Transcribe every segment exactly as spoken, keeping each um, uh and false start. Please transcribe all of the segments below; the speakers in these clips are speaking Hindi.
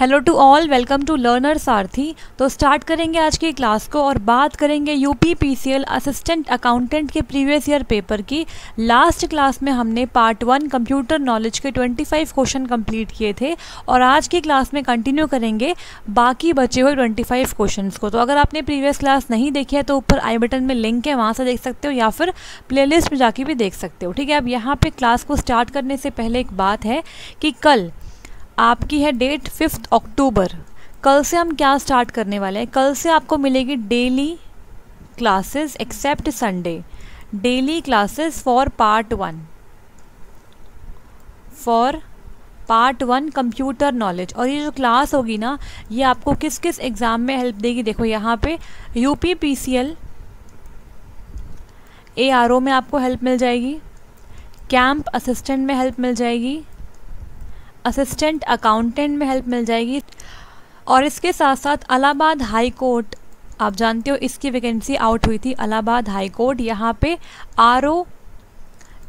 Hello to all, welcome to learner Sarathi. तो स्टार्ट करेंगे आज की क्लास को और बात करेंगे यूपी पीसीएल असिस्टेंट अकाउंटेंट के प्रीवियस ईयर पेपर की। लास्ट क्लास में हमने पार्ट वन कंप्यूटर नॉलेज के पच्चीस क्वेश्चन कंप्लीट किए थे और आज की क्लास में कंटिन्यू करेंगे बाकी बचे हुए पच्चीस क्वेश्चंस को। तो अगर आपने प्रीवियस क्लास नहीं देखी है तो ऊपर आई बटन में लिंक है, वहाँ से देख सकते हो या फिर प्ले लिस्ट में जाके भी देख सकते हो। ठीक है, अब यहाँ पर क्लास को स्टार्ट करने से पहले एक बात है कि कल आपकी है डेट फिफ्थ अक्टूबर। कल से हम क्या स्टार्ट करने वाले हैं, कल से आपको मिलेगी daily classes except Sunday, daily classes for part one for part one computer knowledge. और ये जो क्लास होगी ना, ये आपको किस किस एग्ज़ाम में हेल्प देगी, देखो यहाँ पे यूपी पीसीएल एआरओ में आपको हेल्प मिल जाएगी, कैंप असिस्टेंट में हेल्प मिल जाएगी, असिस्टेंट अकाउंटेंट में हेल्प मिल जाएगी। और इसके साथ साथ इलाहाबाद हाई कोर्ट, आप जानते हो इसकी वैकेंसी आउट हुई थी इलाहाबाद हाई कोर्ट, यहाँ पे आरओ,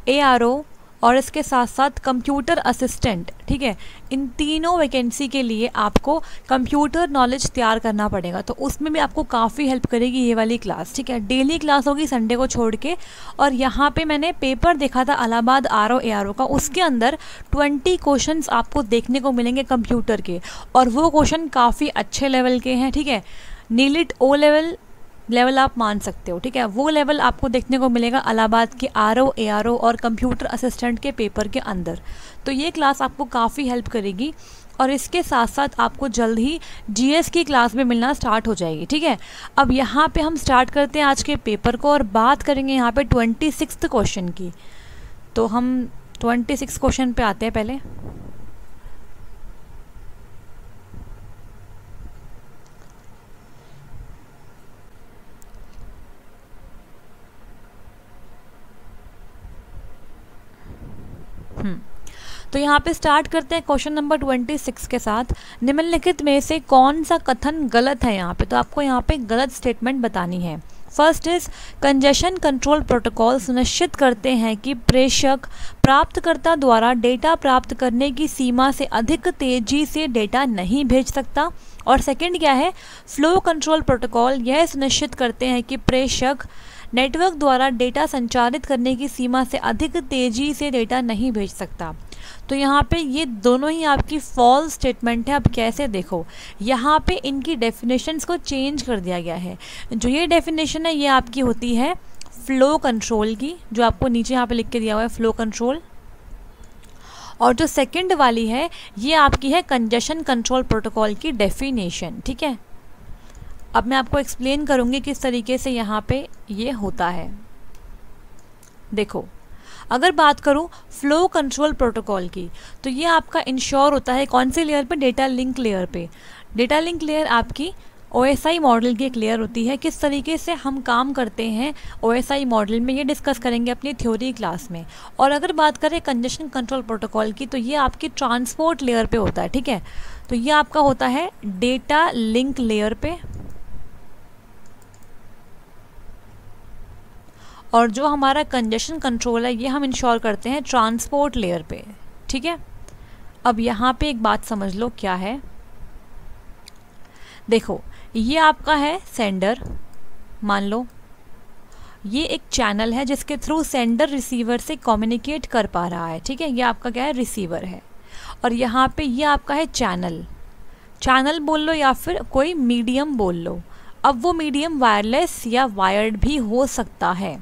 एआरओ और इसके साथ साथ कंप्यूटर असिस्टेंट, ठीक है, इन तीनों वैकेंसी के लिए आपको कंप्यूटर नॉलेज तैयार करना पड़ेगा। तो उसमें भी आपको काफ़ी हेल्प करेगी ये वाली क्लास। ठीक है, डेली क्लास होगी संडे को छोड़ के। और यहाँ पे मैंने पेपर देखा था इलाहाबाद आरओ एआरओ का, उसके अंदर बीस क्वेश्चंस आपको देखने को मिलेंगे कंप्यूटर के, और वो क्वेश्चन काफ़ी अच्छे लेवल के हैं। ठीक है, नीलिट ओ लेवल लेवल आप मान सकते हो। ठीक है, वो लेवल आपको देखने को मिलेगा इलाहाबाद के आरओ एआरओ और कंप्यूटर असिस्टेंट के पेपर के अंदर। तो ये क्लास आपको काफ़ी हेल्प करेगी। और इसके साथ साथ आपको जल्द ही जीएस की क्लास में मिलना स्टार्ट हो जाएगी। ठीक है, अब यहाँ पे हम स्टार्ट करते हैं आज के पेपर को और बात करेंगे यहाँ पे ट्वेंटी सिक्स्थ क्वेश्चन की। तो हम ट्वेंटी सिक्स क्वेश्चन पर आते हैं पहले। तो यहाँ पे स्टार्ट करते हैं क्वेश्चन नंबर छब्बीस के साथ। निम्नलिखित में से कौन सा कथन गलत है। यहाँ पे तो आपको यहाँ पे गलत स्टेटमेंट बतानी है। First is congestion control protocol सुनिश्चित करते हैं कि प्रेषक प्राप्तकर्ता द्वारा डेटा प्राप्त करने की सीमा से अधिक तेजी से डेटा नहीं भेज सकता। और सेकंड क्या है, फ्लो कंट्रोल प्रोटोकॉल यह सुनिश्चित करते हैं कि प्रेषक नेटवर्क द्वारा डेटा संचारित करने की सीमा से अधिक तेजी से डेटा नहीं भेज सकता। तो यहाँ पे ये दोनों ही आपकी फॉल्स स्टेटमेंट है। अब कैसे, देखो यहाँ पे इनकी डेफिनेशंस को चेंज कर दिया गया है। जो ये डेफिनेशन है ये आपकी होती है फ़्लो कंट्रोल की, जो आपको नीचे यहाँ पे लिख के दिया हुआ है फ़्लो कंट्रोल, और जो सेकंड वाली है ये आपकी है कंजेशन कंट्रोल प्रोटोकॉल की डेफिनेशन। ठीक है, अब मैं आपको एक्सप्लेन करूँगी किस तरीके से यहाँ पे ये होता है। देखो, अगर बात करूं फ़्लो कंट्रोल प्रोटोकॉल की, तो ये आपका इंश्योर होता है कौन से लेयर पे, डेटा लिंक लेयर पे। डेटा लिंक लेयर आपकी ओएसआई मॉडल की एक लेयर होती है। किस तरीके से हम काम करते हैं ओएसआई मॉडल में ये डिस्कस करेंगे अपनी थ्योरी क्लास में। और अगर बात करें कंजेशन कंट्रोल प्रोटोकॉल की, तो ये आपकी ट्रांसपोर्ट लेयर पे होता है। ठीक है, तो ये आपका होता है डेटा लिंक लेयर पे। और जो हमारा कंजेशन कंट्रोल है ये हम इंश्योर करते हैं ट्रांसपोर्ट लेयर पे। ठीक है, अब यहाँ पे एक बात समझ लो क्या है। देखो, ये आपका है सेंडर, मान लो ये एक चैनल है जिसके थ्रू सेंडर रिसीवर से कम्युनिकेट कर पा रहा है। ठीक है, ये आपका क्या है, रिसीवर है। और यहाँ पे ये आपका है चैनल, चैनल बोल लो या फिर कोई मीडियम बोल लो। अब वो मीडियम वायरलेस या वायर्ड भी हो सकता है।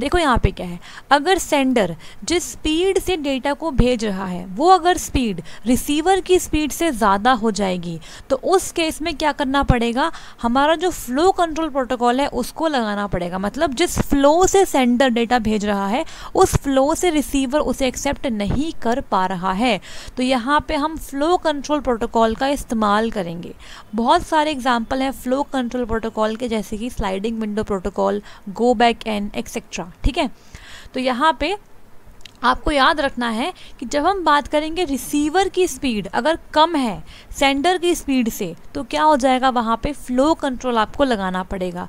देखो यहाँ पे क्या है, अगर सेंडर जिस स्पीड से डेटा को भेज रहा है वो अगर स्पीड रिसीवर की स्पीड से ज़्यादा हो जाएगी, तो उस केस में क्या करना पड़ेगा, हमारा जो फ्लो कंट्रोल प्रोटोकॉल है उसको लगाना पड़ेगा। मतलब जिस फ्लो से सेंडर डेटा भेज रहा है उस फ्लो से रिसीवर उसे एक्सेप्ट नहीं कर पा रहा है, तो यहाँ पे हम फ्लो कंट्रोल प्रोटोकॉल का इस्तेमाल करेंगे। बहुत सारे एग्जाम्पल हैं फ्लो कंट्रोल प्रोटोकॉल के, जैसे कि sliding window protocol, go back N etcetera. ठीक है, तो यहाँ पे आपको याद रखना है कि जब हम बात करेंगे रिसीवर की स्पीड अगर कम है सेंडर की स्पीड से, तो क्या हो जाएगा, वहाँ पे फ्लो कंट्रोल आपको लगाना पड़ेगा।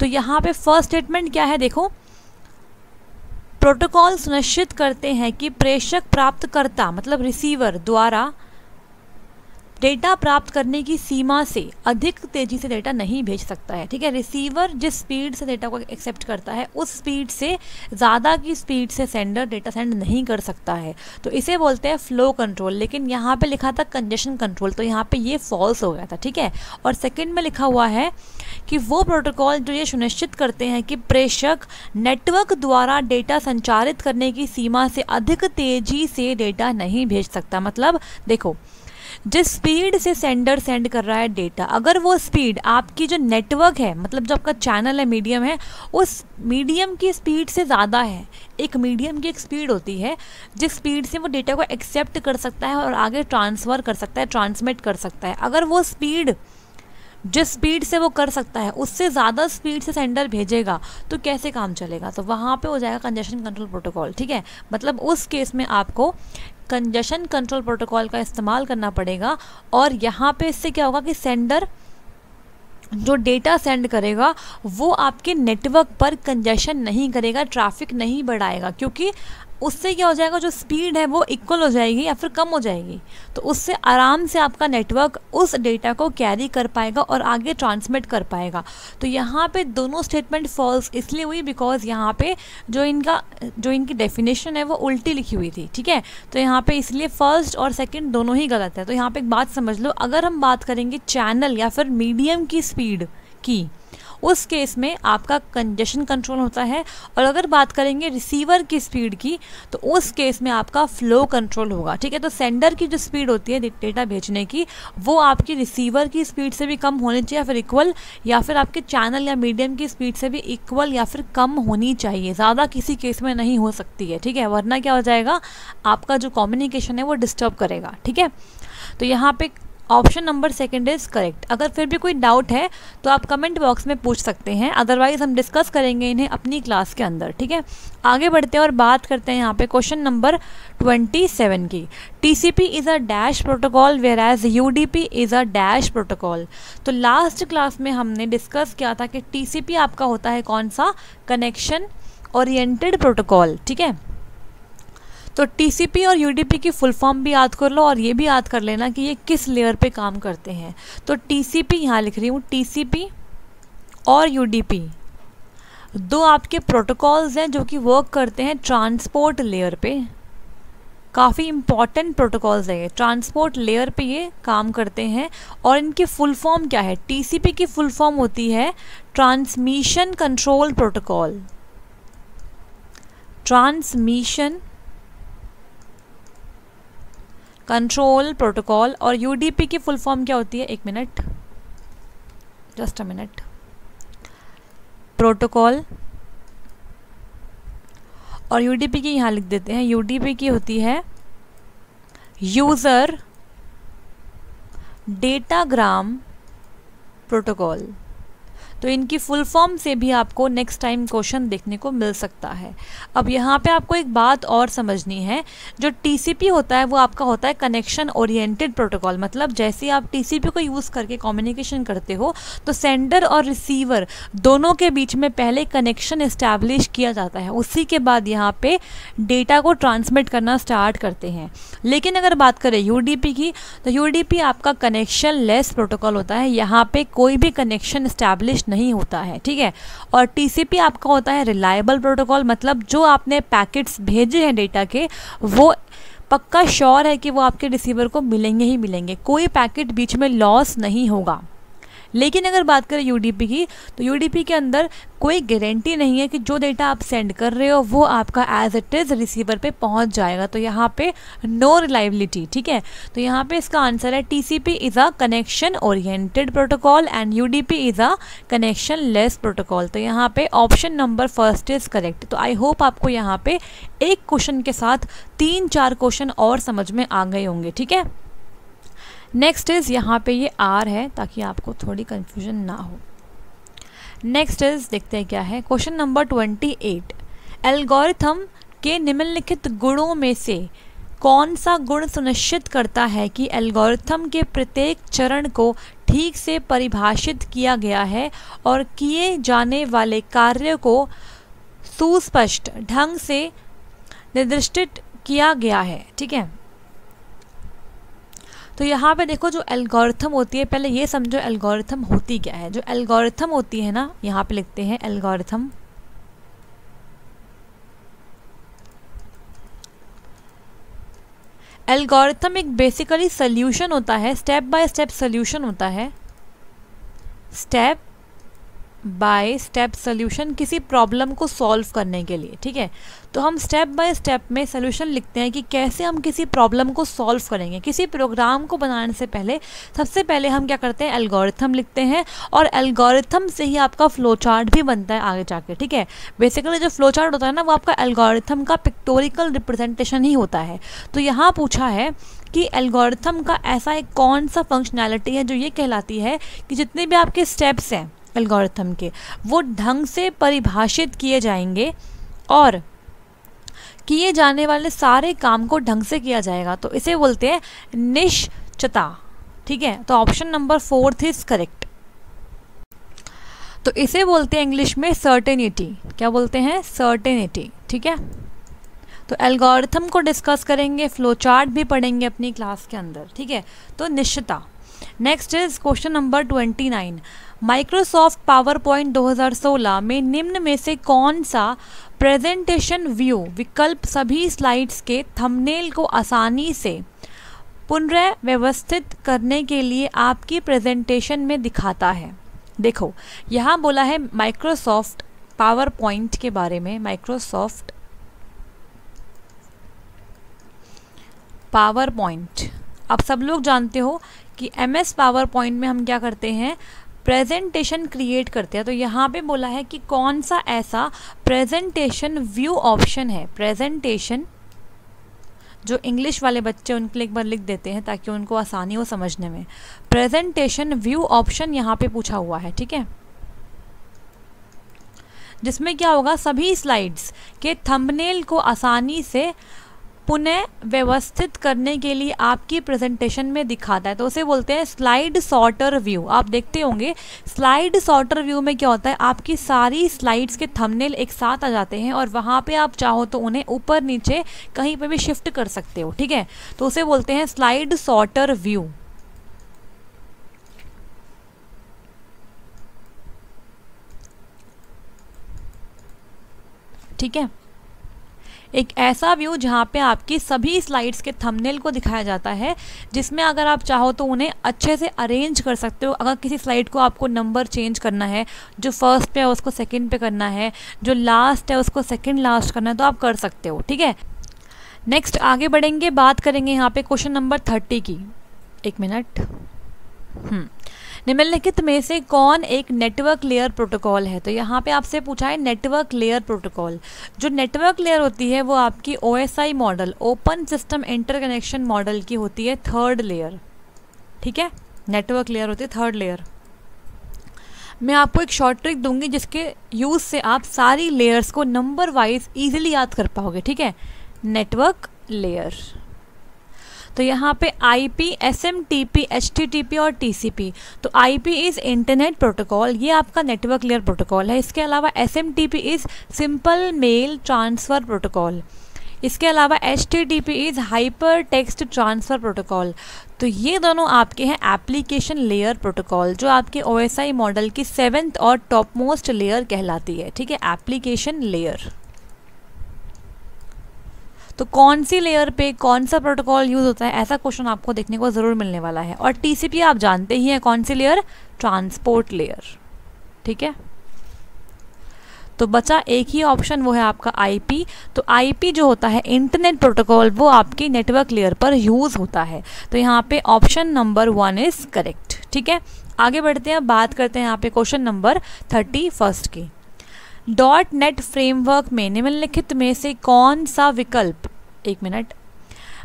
तो यहाँ पे फर्स्ट स्टेटमेंट क्या है, देखो, प्रोटोकॉल सुनिश्चित करते हैं कि प्रेषक प्राप्तकर्ता मतलब रिसीवर द्वारा डेटा प्राप्त करने की सीमा से अधिक तेज़ी से डेटा नहीं भेज सकता है। ठीक है, रिसीवर जिस स्पीड से डेटा को एक्सेप्ट करता है उस स्पीड से ज़्यादा की स्पीड से सेंडर डेटा सेंड नहीं कर सकता है, तो इसे बोलते हैं फ्लो कंट्रोल। लेकिन यहाँ पे लिखा था कंजेशन कंट्रोल, तो यहाँ पे ये फॉल्स हो गया था। ठीक है, और सेकेंड में लिखा हुआ है कि वो प्रोटोकॉल जो ये सुनिश्चित करते हैं कि प्रेषक नेटवर्क द्वारा डेटा संचारित करने की सीमा से अधिक तेज़ी से डेटा नहीं भेज सकता। मतलब देखो, जिस स्पीड से सेंडर सेंड कर रहा है डेटा, अगर वो स्पीड आपकी जो नेटवर्क है, मतलब जो आपका चैनल है, मीडियम है, उस मीडियम की स्पीड से ज़्यादा है, एक मीडियम की एक स्पीड होती है जिस स्पीड से वो डेटा को एक्सेप्ट कर सकता है और आगे ट्रांसफ़र कर सकता है, ट्रांसमिट कर सकता है, अगर वो स्पीड जिस स्पीड से वो कर सकता है उससे ज़्यादा स्पीड से सेंडर भेजेगा तो कैसे काम चलेगा, तो वहाँ पे हो जाएगा कंजेशन कंट्रोल प्रोटोकॉल। ठीक है, मतलब उस केस में आपको कंजेशन कंट्रोल प्रोटोकॉल का इस्तेमाल करना पड़ेगा। और यहाँ पे इससे क्या होगा कि सेंडर जो डेटा सेंड करेगा वो आपके नेटवर्क पर कंजेशन नहीं करेगा, ट्रैफिक नहीं बढ़ाएगा, क्योंकि उससे क्या हो जाएगा, जो स्पीड है वो इक्वल हो जाएगी या फिर कम हो जाएगी, तो उससे आराम से आपका नेटवर्क उस डेटा को कैरी कर पाएगा और आगे ट्रांसमिट कर पाएगा। तो यहाँ पे दोनों स्टेटमेंट फॉल्स इसलिए हुई बिकॉज यहाँ पे जो इनका जो इनकी डेफिनेशन है वो उल्टी लिखी हुई थी। ठीक है, तो यहाँ पे इसलिए फर्स्ट और सेकेंड दोनों ही गलत है। तो यहाँ पर एक बात समझ लो, अगर हम बात करेंगे चैनल या फिर मीडियम की स्पीड की, उस केस में आपका कंजेशन कंट्रोल होता है, और अगर बात करेंगे रिसीवर की स्पीड की तो उस केस में आपका फ्लो कंट्रोल होगा। ठीक है, तो सेंडर की जो स्पीड होती है डेटा भेजने की वो आपकी रिसीवर की स्पीड से भी कम होनी चाहिए या फिर इक्वल, या फिर आपके चैनल या मीडियम की स्पीड से भी इक्वल या फिर कम होनी चाहिए, ज़्यादा किसी केस में नहीं हो सकती है। ठीक है, वरना क्या हो जाएगा, आपका जो कम्युनिकेशन है वो डिस्टर्ब करेगा। ठीक है, तो यहाँ पे option number second is correct. अगर फिर भी कोई डाउट है तो आप कमेंट बॉक्स में पूछ सकते हैं, अदरवाइज हम डिस्कस करेंगे इन्हें अपनी क्लास के अंदर। ठीक है, आगे बढ़ते हैं और बात करते हैं यहाँ पे क्वेश्चन नंबर ट्वेंटी सेवन की। TCP is a dash protocol whereas UDP is a dash protocol. तो लास्ट क्लास में हमने डिस्कस किया था कि टीसीपी आपका होता है कौन सा, कनेक्शन ओरिएंटेड प्रोटोकॉल। ठीक है, तो टीसीपी और यूडीपी की फुल फॉर्म भी याद कर लो और ये भी याद कर लेना कि ये किस लेयर पे काम करते हैं। तो टीसीपी यहाँ लिख रही हूँ, टीसीपी और यूडीपी दो आपके प्रोटोकॉल्स हैं जो कि वर्क करते हैं ट्रांसपोर्ट लेयर पे। काफ़ी इम्पॉर्टेंट प्रोटोकॉल्स है ये, ट्रांसपोर्ट लेयर पे ये काम करते हैं। और इनकी फुल फॉर्म क्या है, टीसीपी की फुल फॉर्म होती है transmission control protocol, transmission control protocol. और यूडीपी की फुल फॉर्म क्या होती है, एक minute, just a minute, protocol. और यूडीपी की यहाँ लिख देते हैं, यूडीपी की होती है यूज़र डेटाग्राम प्रोटोकॉल। तो इनकी फुल फॉर्म से भी आपको नेक्स्ट टाइम क्वेश्चन देखने को मिल सकता है। अब यहाँ पे आपको एक बात और समझनी है, जो टीसीपी होता है वो आपका होता है कनेक्शन ओरिएंटेड प्रोटोकॉल। मतलब जैसे आप टीसीपी को यूज़ करके कम्युनिकेशन करते हो तो सेंडर और रिसीवर दोनों के बीच में पहले कनेक्शन इस्टेब्लिश किया जाता है, उसी के बाद यहाँ पर डेटा को ट्रांसमिट करना स्टार्ट करते हैं। लेकिन अगर बात करें यूडीपी की तो यूडीपी आपका कनेक्शन लेस प्रोटोकॉल होता है, यहाँ पर कोई भी कनेक्शन इस्टेब्लिश नहीं होता है। ठीक है, और टीसीपी आपका होता है रिलायबल प्रोटोकॉल। मतलब जो आपने पैकेट्स भेजे हैं डेटा के वो पक्का श्योर है कि वो आपके रिसीवर को मिलेंगे ही मिलेंगे, कोई पैकेट बीच में लॉस नहीं होगा। लेकिन अगर बात करें यूडीपी की तो यूडीपी के अंदर कोई गारंटी नहीं है कि जो डेटा आप सेंड कर रहे हो वो आपका एज इट इज़ रिसीवर पे पहुंच जाएगा, तो यहाँ पे नो रिलायबिलिटी। ठीक है, तो यहाँ पे इसका आंसर है TCP is a connection oriented protocol and UDP is a connectionless protocol. तो यहाँ पे option number first is correct. तो आई होप आपको यहाँ पे एक क्वेश्चन के साथ तीन चार क्वेश्चन और समझ में आ गए होंगे। ठीक है, नेक्स्ट इज़ यहाँ पे ये आर है ताकि आपको थोड़ी कंफ्यूजन ना हो। नेक्स्ट इज़ देखते हैं क्या है, question number twenty eight. Algorithm के निम्नलिखित गुणों में से कौन सा गुण सुनिश्चित करता है कि एल्गोरिथम के प्रत्येक चरण को ठीक से परिभाषित किया गया है और किए जाने वाले कार्य को सुस्पष्ट ढंग से निर्दिष्ट किया गया है। ठीक है, तो यहाँ पे देखो जो एल्गोरिथम होती है, पहले ये समझो एल्गोरिथम होती क्या है। जो एल्गोरिथम होती है ना, यहाँ पे लिखते हैं एल्गोरिथम। एल्गोरिथम एक बेसिकली सॉल्यूशन होता है, स्टेप बाय स्टेप सॉल्यूशन होता है, स्टेप बाय स्टेप सॉल्यूशन किसी प्रॉब्लम को सॉल्व करने के लिए। ठीक है, तो हम स्टेप बाय स्टेप में सॉल्यूशन लिखते हैं कि कैसे हम किसी प्रॉब्लम को सॉल्व करेंगे। किसी प्रोग्राम को बनाने से पहले सबसे पहले हम क्या करते हैं, एल्गोरिथम लिखते हैं, और एल्गोरिथम से ही आपका फ्लो चार्ट भी बनता है आगे जाके। ठीक है, बेसिकली जो फ्लो चार्ट होता है ना, वो आपका एल्गोरिथम का पिक्टोरिकल रिप्रेजेंटेशन ही होता है। तो यहाँ पूछा है कि एल्गोरिथम का ऐसा एक कौन सा फंक्शनैलिटी है जो ये कहलाती है कि जितने भी आपके स्टेप्स हैं एल्गोरिथम के, वो ढंग से परिभाषित किए जाएंगे और किए जाने वाले सारे काम को ढंग से किया जाएगा। तो इसे बोलते हैं निश्चितता। ठीक है, तो option number fourth is correct. तो इसे बोलते हैं इंग्लिश में सर्टेनिटी। क्या बोलते हैं? सर्टेनिटी। ठीक है, तो एल्गोरिथम को डिस्कस करेंगे, फ्लो चार्ट भी पढ़ेंगे अपनी क्लास के अंदर। ठीक है, तो निश्चितता। Next is question number twenty nine. Microsoft PowerPoint दो हज़ार सोलह में निम्न में से कौन सा प्रेजेंटेशन व्यू विकल्प सभी स्लाइड्स के थंबनेल को आसानी से पुनर्व्यवस्थित करने के लिए आपकी प्रेजेंटेशन में दिखाता है? देखो, यहाँ बोला है माइक्रोसॉफ्ट पावर पॉइंट के बारे में। माइक्रोसॉफ्ट पावर पॉइंट आप सब लोग जानते हो कि एम एस पावर पॉइंट में हम क्या करते हैं, प्रेजेंटेशन क्रिएट करते हैं। तो यहाँ पे बोला है कि कौन सा ऐसा प्रेजेंटेशन व्यू ऑप्शन है, प्रेजेंटेशन, जो इंग्लिश वाले बच्चे उनके लिए एक बार लिख देते हैं ताकि उनको आसानी हो समझने में। प्रेजेंटेशन व्यू ऑप्शन यहाँ पे पूछा हुआ है। ठीक है, जिसमें क्या होगा, सभी स्लाइड्स के थंबनेल को आसानी से पुनः व्यवस्थित करने के लिए आपकी प्रेजेंटेशन में दिखाता है। तो उसे बोलते हैं स्लाइड सॉर्टर व्यू। आप देखते होंगे स्लाइड सॉर्टर व्यू में क्या होता है, आपकी सारी स्लाइड्स के थंबनेल एक साथ आ जाते हैं और वहाँ पे आप चाहो तो उन्हें ऊपर नीचे कहीं पे भी शिफ्ट कर सकते हो। ठीक है, तो उसे बोलते हैं स्लाइड सॉर्टर व्यू। ठीक है, एक ऐसा व्यू जहाँ पे आपकी सभी स्लाइड्स के थंबनेल को दिखाया जाता है, जिसमें अगर आप चाहो तो उन्हें अच्छे से अरेंज कर सकते हो। अगर किसी स्लाइड को आपको नंबर चेंज करना है, जो फर्स्ट पे है उसको सेकंड पे करना है, जो लास्ट है उसको सेकंड लास्ट करना है, तो आप कर सकते हो। ठीक है, नेक्स्ट आगे बढ़ेंगे, बात करेंगे यहाँ पे क्वेश्चन नंबर थर्टी की। एक मिनट। निम्नलिखित में से कौन एक नेटवर्क लेयर प्रोटोकॉल है? तो यहाँ पे आपसे पूछा है नेटवर्क लेयर प्रोटोकॉल। जो नेटवर्क लेयर होती है वो आपकी OSI model, open system interconnection model की होती है, थर्ड लेयर। ठीक है, नेटवर्क लेयर होती है थर्ड लेयर। मैं आपको एक शॉर्ट ट्रिक दूंगी जिसके यूज़ से आप सारी लेयर्स को नंबर वाइज ईजिली याद कर पाओगे। ठीक है, नेटवर्क लेयर। तो यहाँ पे I P, S M T P, H T T P और टी सी पी। तो I P is internet protocol, ये आपका नेटवर्क लेयर प्रोटोकॉल है। इसके अलावा S M T P is simple mail transfer protocol. इसके अलावा H T T P is hypertext transfer protocol. तो ये दोनों आपके हैं एप्लीकेशन लेयर प्रोटोकॉल, जो आपके ओ एस आई मॉडल की सेवेंथ और टॉप मोस्ट लेयर कहलाती है। ठीक है, एप्लीकेशन लेयर। तो कौन सी लेयर पे कौन सा प्रोटोकॉल यूज़ होता है, ऐसा क्वेश्चन आपको देखने को ज़रूर मिलने वाला है। और टी सी पी आप जानते ही हैं, कौन सी लेयर, ट्रांसपोर्ट लेयर। ठीक है, तो बचा एक ही ऑप्शन, वो है आपका आई पी। तो आई पी जो होता है इंटरनेट प्रोटोकॉल, वो आपकी नेटवर्क लेयर पर यूज़ होता है। तो यहाँ पे option number one is correct. ठीक है, आगे बढ़ते हैं, बात करते हैं यहाँ पे क्वेश्चन नंबर थर्टी फर्स्ट की। डॉट नेट फ्रेमवर्क में निम्नलिखित में से कौन सा विकल्प, एक मिनट,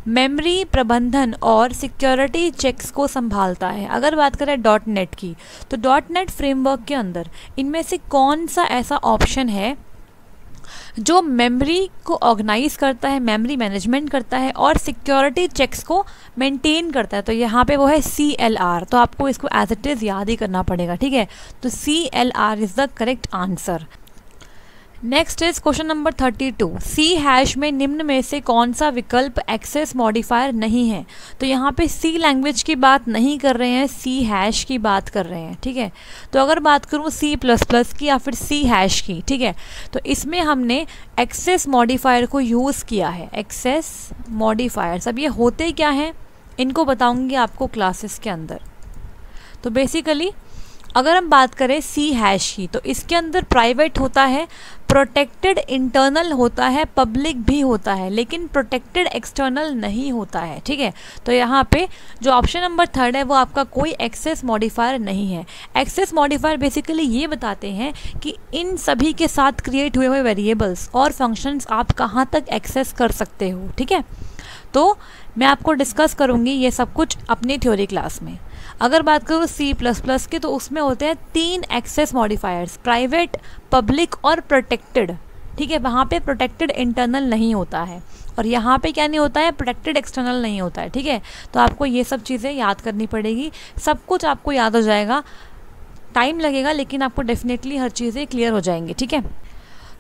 मेमोरी प्रबंधन और सिक्योरिटी चेक्स को संभालता है? अगर बात करें डॉट नेट की, तो डॉट नेट फ्रेमवर्क के अंदर इनमें से कौन सा ऐसा ऑप्शन है जो मेमोरी को ऑर्गेनाइज करता है, मेमोरी मैनेजमेंट करता है और सिक्योरिटी चेक्स को मेंटेन करता है? तो यहाँ पे वो है सी एल आर। तो आपको इसको एज इट इज़ याद ही करना पड़ेगा। ठीक है, तो C L R is the correct answer. Next is question number thirty two. C hash में निम्न में से कौन सा विकल्प एक्सेस मॉडिफायर नहीं है. तो यहाँ पे सी लैंग्वेज की बात नहीं कर रहे हैं, सी हैश की बात कर रहे हैं. ठीक है, तो अगर बात करूँ सी प्लस प्लस की या फिर सी हैश की, ठीक है, तो इसमें हमने एक्सेस मॉडिफायर को यूज़ किया है. एक्सेस मॉडिफायर्स अब ये होते क्या हैं इनको बताऊँगी आपको क्लासेस के अंदर. तो बेसिकली अगर हम बात करें सी हैश की, तो इसके अंदर प्राइवेट होता है, प्रोटेक्टेड इंटरनल होता है, पब्लिक भी होता है, लेकिन प्रोटेक्टेड एक्सटर्नल नहीं होता है. ठीक है, तो यहाँ पे जो ऑप्शन नंबर थर्ड है वो आपका कोई एक्सेस मॉडिफायर नहीं है. एक्सेस मॉडिफायर बेसिकली ये बताते हैं कि इन सभी के साथ क्रिएट हुए हुए वेरिएबल्स और फंक्शंस आप कहाँ तक एक्सेस कर सकते हो. ठीक है, तो मैं आपको डिस्कस करूँगी ये सब कुछ अपनी थ्योरी क्लास में. अगर बात करूँ सी प्लस प्लस की, तो उसमें होते हैं तीन एक्सेस मॉडिफायर्स, प्राइवेट, पब्लिक और प्रोटेक्टेड. ठीक है, वहाँ पे प्रोटेक्टेड इंटरनल नहीं होता है और यहाँ पे क्या नहीं होता है, प्रोटेक्टेड एक्सटर्नल नहीं होता है. ठीक है, तो आपको ये सब चीज़ें याद करनी पड़ेगी. सब कुछ आपको याद हो जाएगा, टाइम लगेगा, लेकिन आपको डेफिनेटली हर चीज़ें क्लियर हो जाएंगी. ठीक है,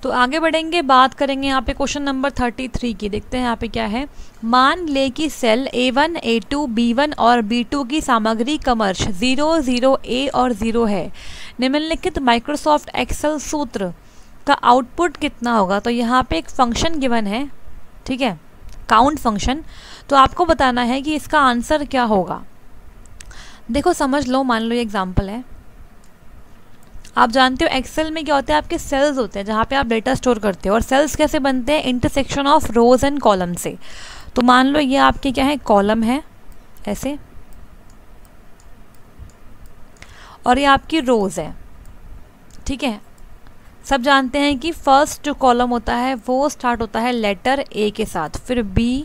तो आगे बढ़ेंगे, बात करेंगे यहाँ पे क्वेश्चन नंबर थर्टी थ्री की. देखते हैं यहाँ पे क्या है. मान ले कि cell A one, A two, B one और बी टू की सामग्री कमर्श ज़ीरो ज़ीरो ए और ज़ीरो है. निम्नलिखित माइक्रोसॉफ्ट एक्सेल सूत्र का आउटपुट कितना होगा. तो यहाँ पे एक फंक्शन गिवन है, ठीक है, काउंट फंक्शन. तो आपको बताना है कि इसका आंसर क्या होगा. देखो समझ लो, मान लो ये एग्जाम्पल है. आप जानते हो एक्सेल में क्या होता है, आपके सेल्स होते हैं जहाँ पे आप डेटा स्टोर करते हो. और सेल्स कैसे बनते हैं, intersection of rows and column से. तो मान लो ये आपके क्या है, कॉलम है ऐसे, और ये आपकी रोज है. ठीक है, सब जानते हैं कि फर्स्ट जो कॉलम होता है वो स्टार्ट होता है लेटर ए के साथ, फिर B,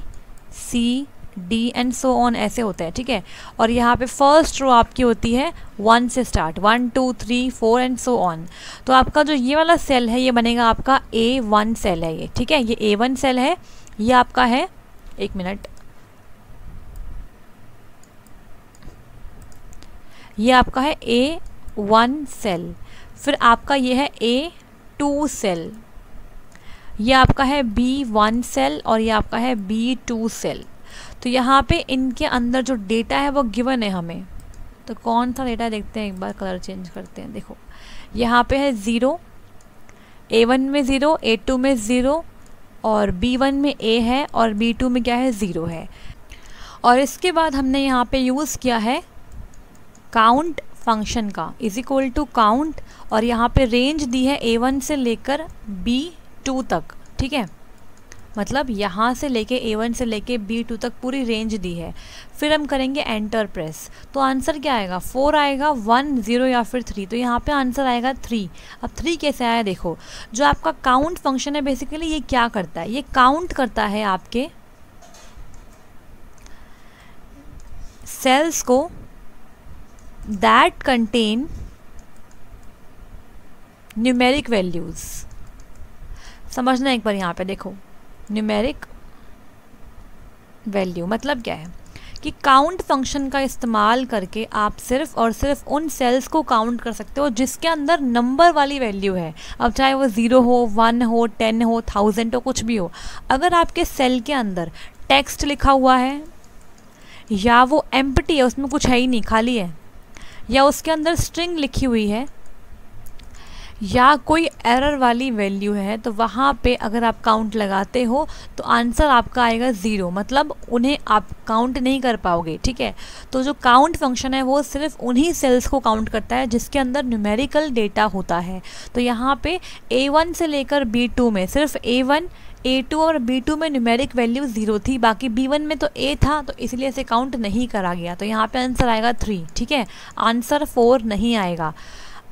C, D and so on ऐसे होते हैं. ठीक है, और यहाँ पे फर्स्ट रो आपकी होती है वन से start, one two three four and so on. तो आपका जो ये वाला सेल है ये बनेगा आपका ए वन सेल है ये. ठीक है, ये ए वन सेल है, ये आपका है, एक मिनट, ये आपका है ए वन सेल. फिर आपका ये है ए टू सेल, ये आपका है बी वन सेल और ये आपका है बी टू सेल. तो यहाँ पे इनके अंदर जो डेटा है वो गिवन है हमें. तो कौन सा डेटा देखते हैं, एक बार कलर चेंज करते हैं. देखो यहाँ पे है ज़ीरो, ए वन में ज़ीरो, ए टू में ज़ीरो और बी वन में ए है और बी टू में क्या है, ज़ीरो है. और इसके बाद हमने यहाँ पे यूज़ किया है काउंट फंक्शन का, इज इक्वल टू काउंट, और यहाँ पे रेंज दी है ए वन से लेकर बी टू तक. ठीक है, मतलब यहाँ से लेके ए वन से लेके बी टू तक पूरी रेंज दी है. फिर हम करेंगे एंटर प्रेस. तो आंसर क्या आएगा, फोर आएगा, वन, ज़ीरो या फिर थ्री. तो यहाँ पे आंसर आएगा थ्री. अब थ्री कैसे आया, देखो जो आपका काउंट फंक्शन है बेसिकली ये क्या करता है, ये काउंट करता है आपके सेल्स को दैट कंटेन न्यूमेरिक वैल्यूज़. समझना एक बार, यहाँ पे देखो न्यूमेरिक वैल्यू मतलब क्या है कि काउंट फंक्शन का इस्तेमाल करके आप सिर्फ और सिर्फ उन सेल्स को काउंट कर सकते हो जिसके अंदर नंबर वाली वैल्यू है. अब चाहे वो ज़ीरो हो, वन हो, टेन हो, थाउजेंड हो, कुछ भी हो. अगर आपके सेल के अंदर टेक्स्ट लिखा हुआ है या वो एम्प्टी है, उसमें कुछ है ही नहीं, खाली है, या उसके अंदर स्ट्रिंग लिखी हुई है या कोई एरर वाली वैल्यू है, तो वहाँ पे अगर आप काउंट लगाते हो तो आंसर आपका आएगा ज़ीरो. मतलब उन्हें आप काउंट नहीं कर पाओगे. ठीक है, तो जो काउंट फंक्शन है वो सिर्फ उन्हीं सेल्स को काउंट करता है जिसके अंदर न्यूमेरिकल डेटा होता है. तो यहाँ पे ए वन से लेकर बी टू में सिर्फ ए वन, ए टू और बी टू में न्यूमेरिक वैल्यू ज़ीरो थी, बाकी बी वन में तो ए था तो इसलिए इसे काउंट नहीं करा गया. तो यहाँ पे आंसर आएगा थ्री. ठीक है, आंसर फोर नहीं आएगा.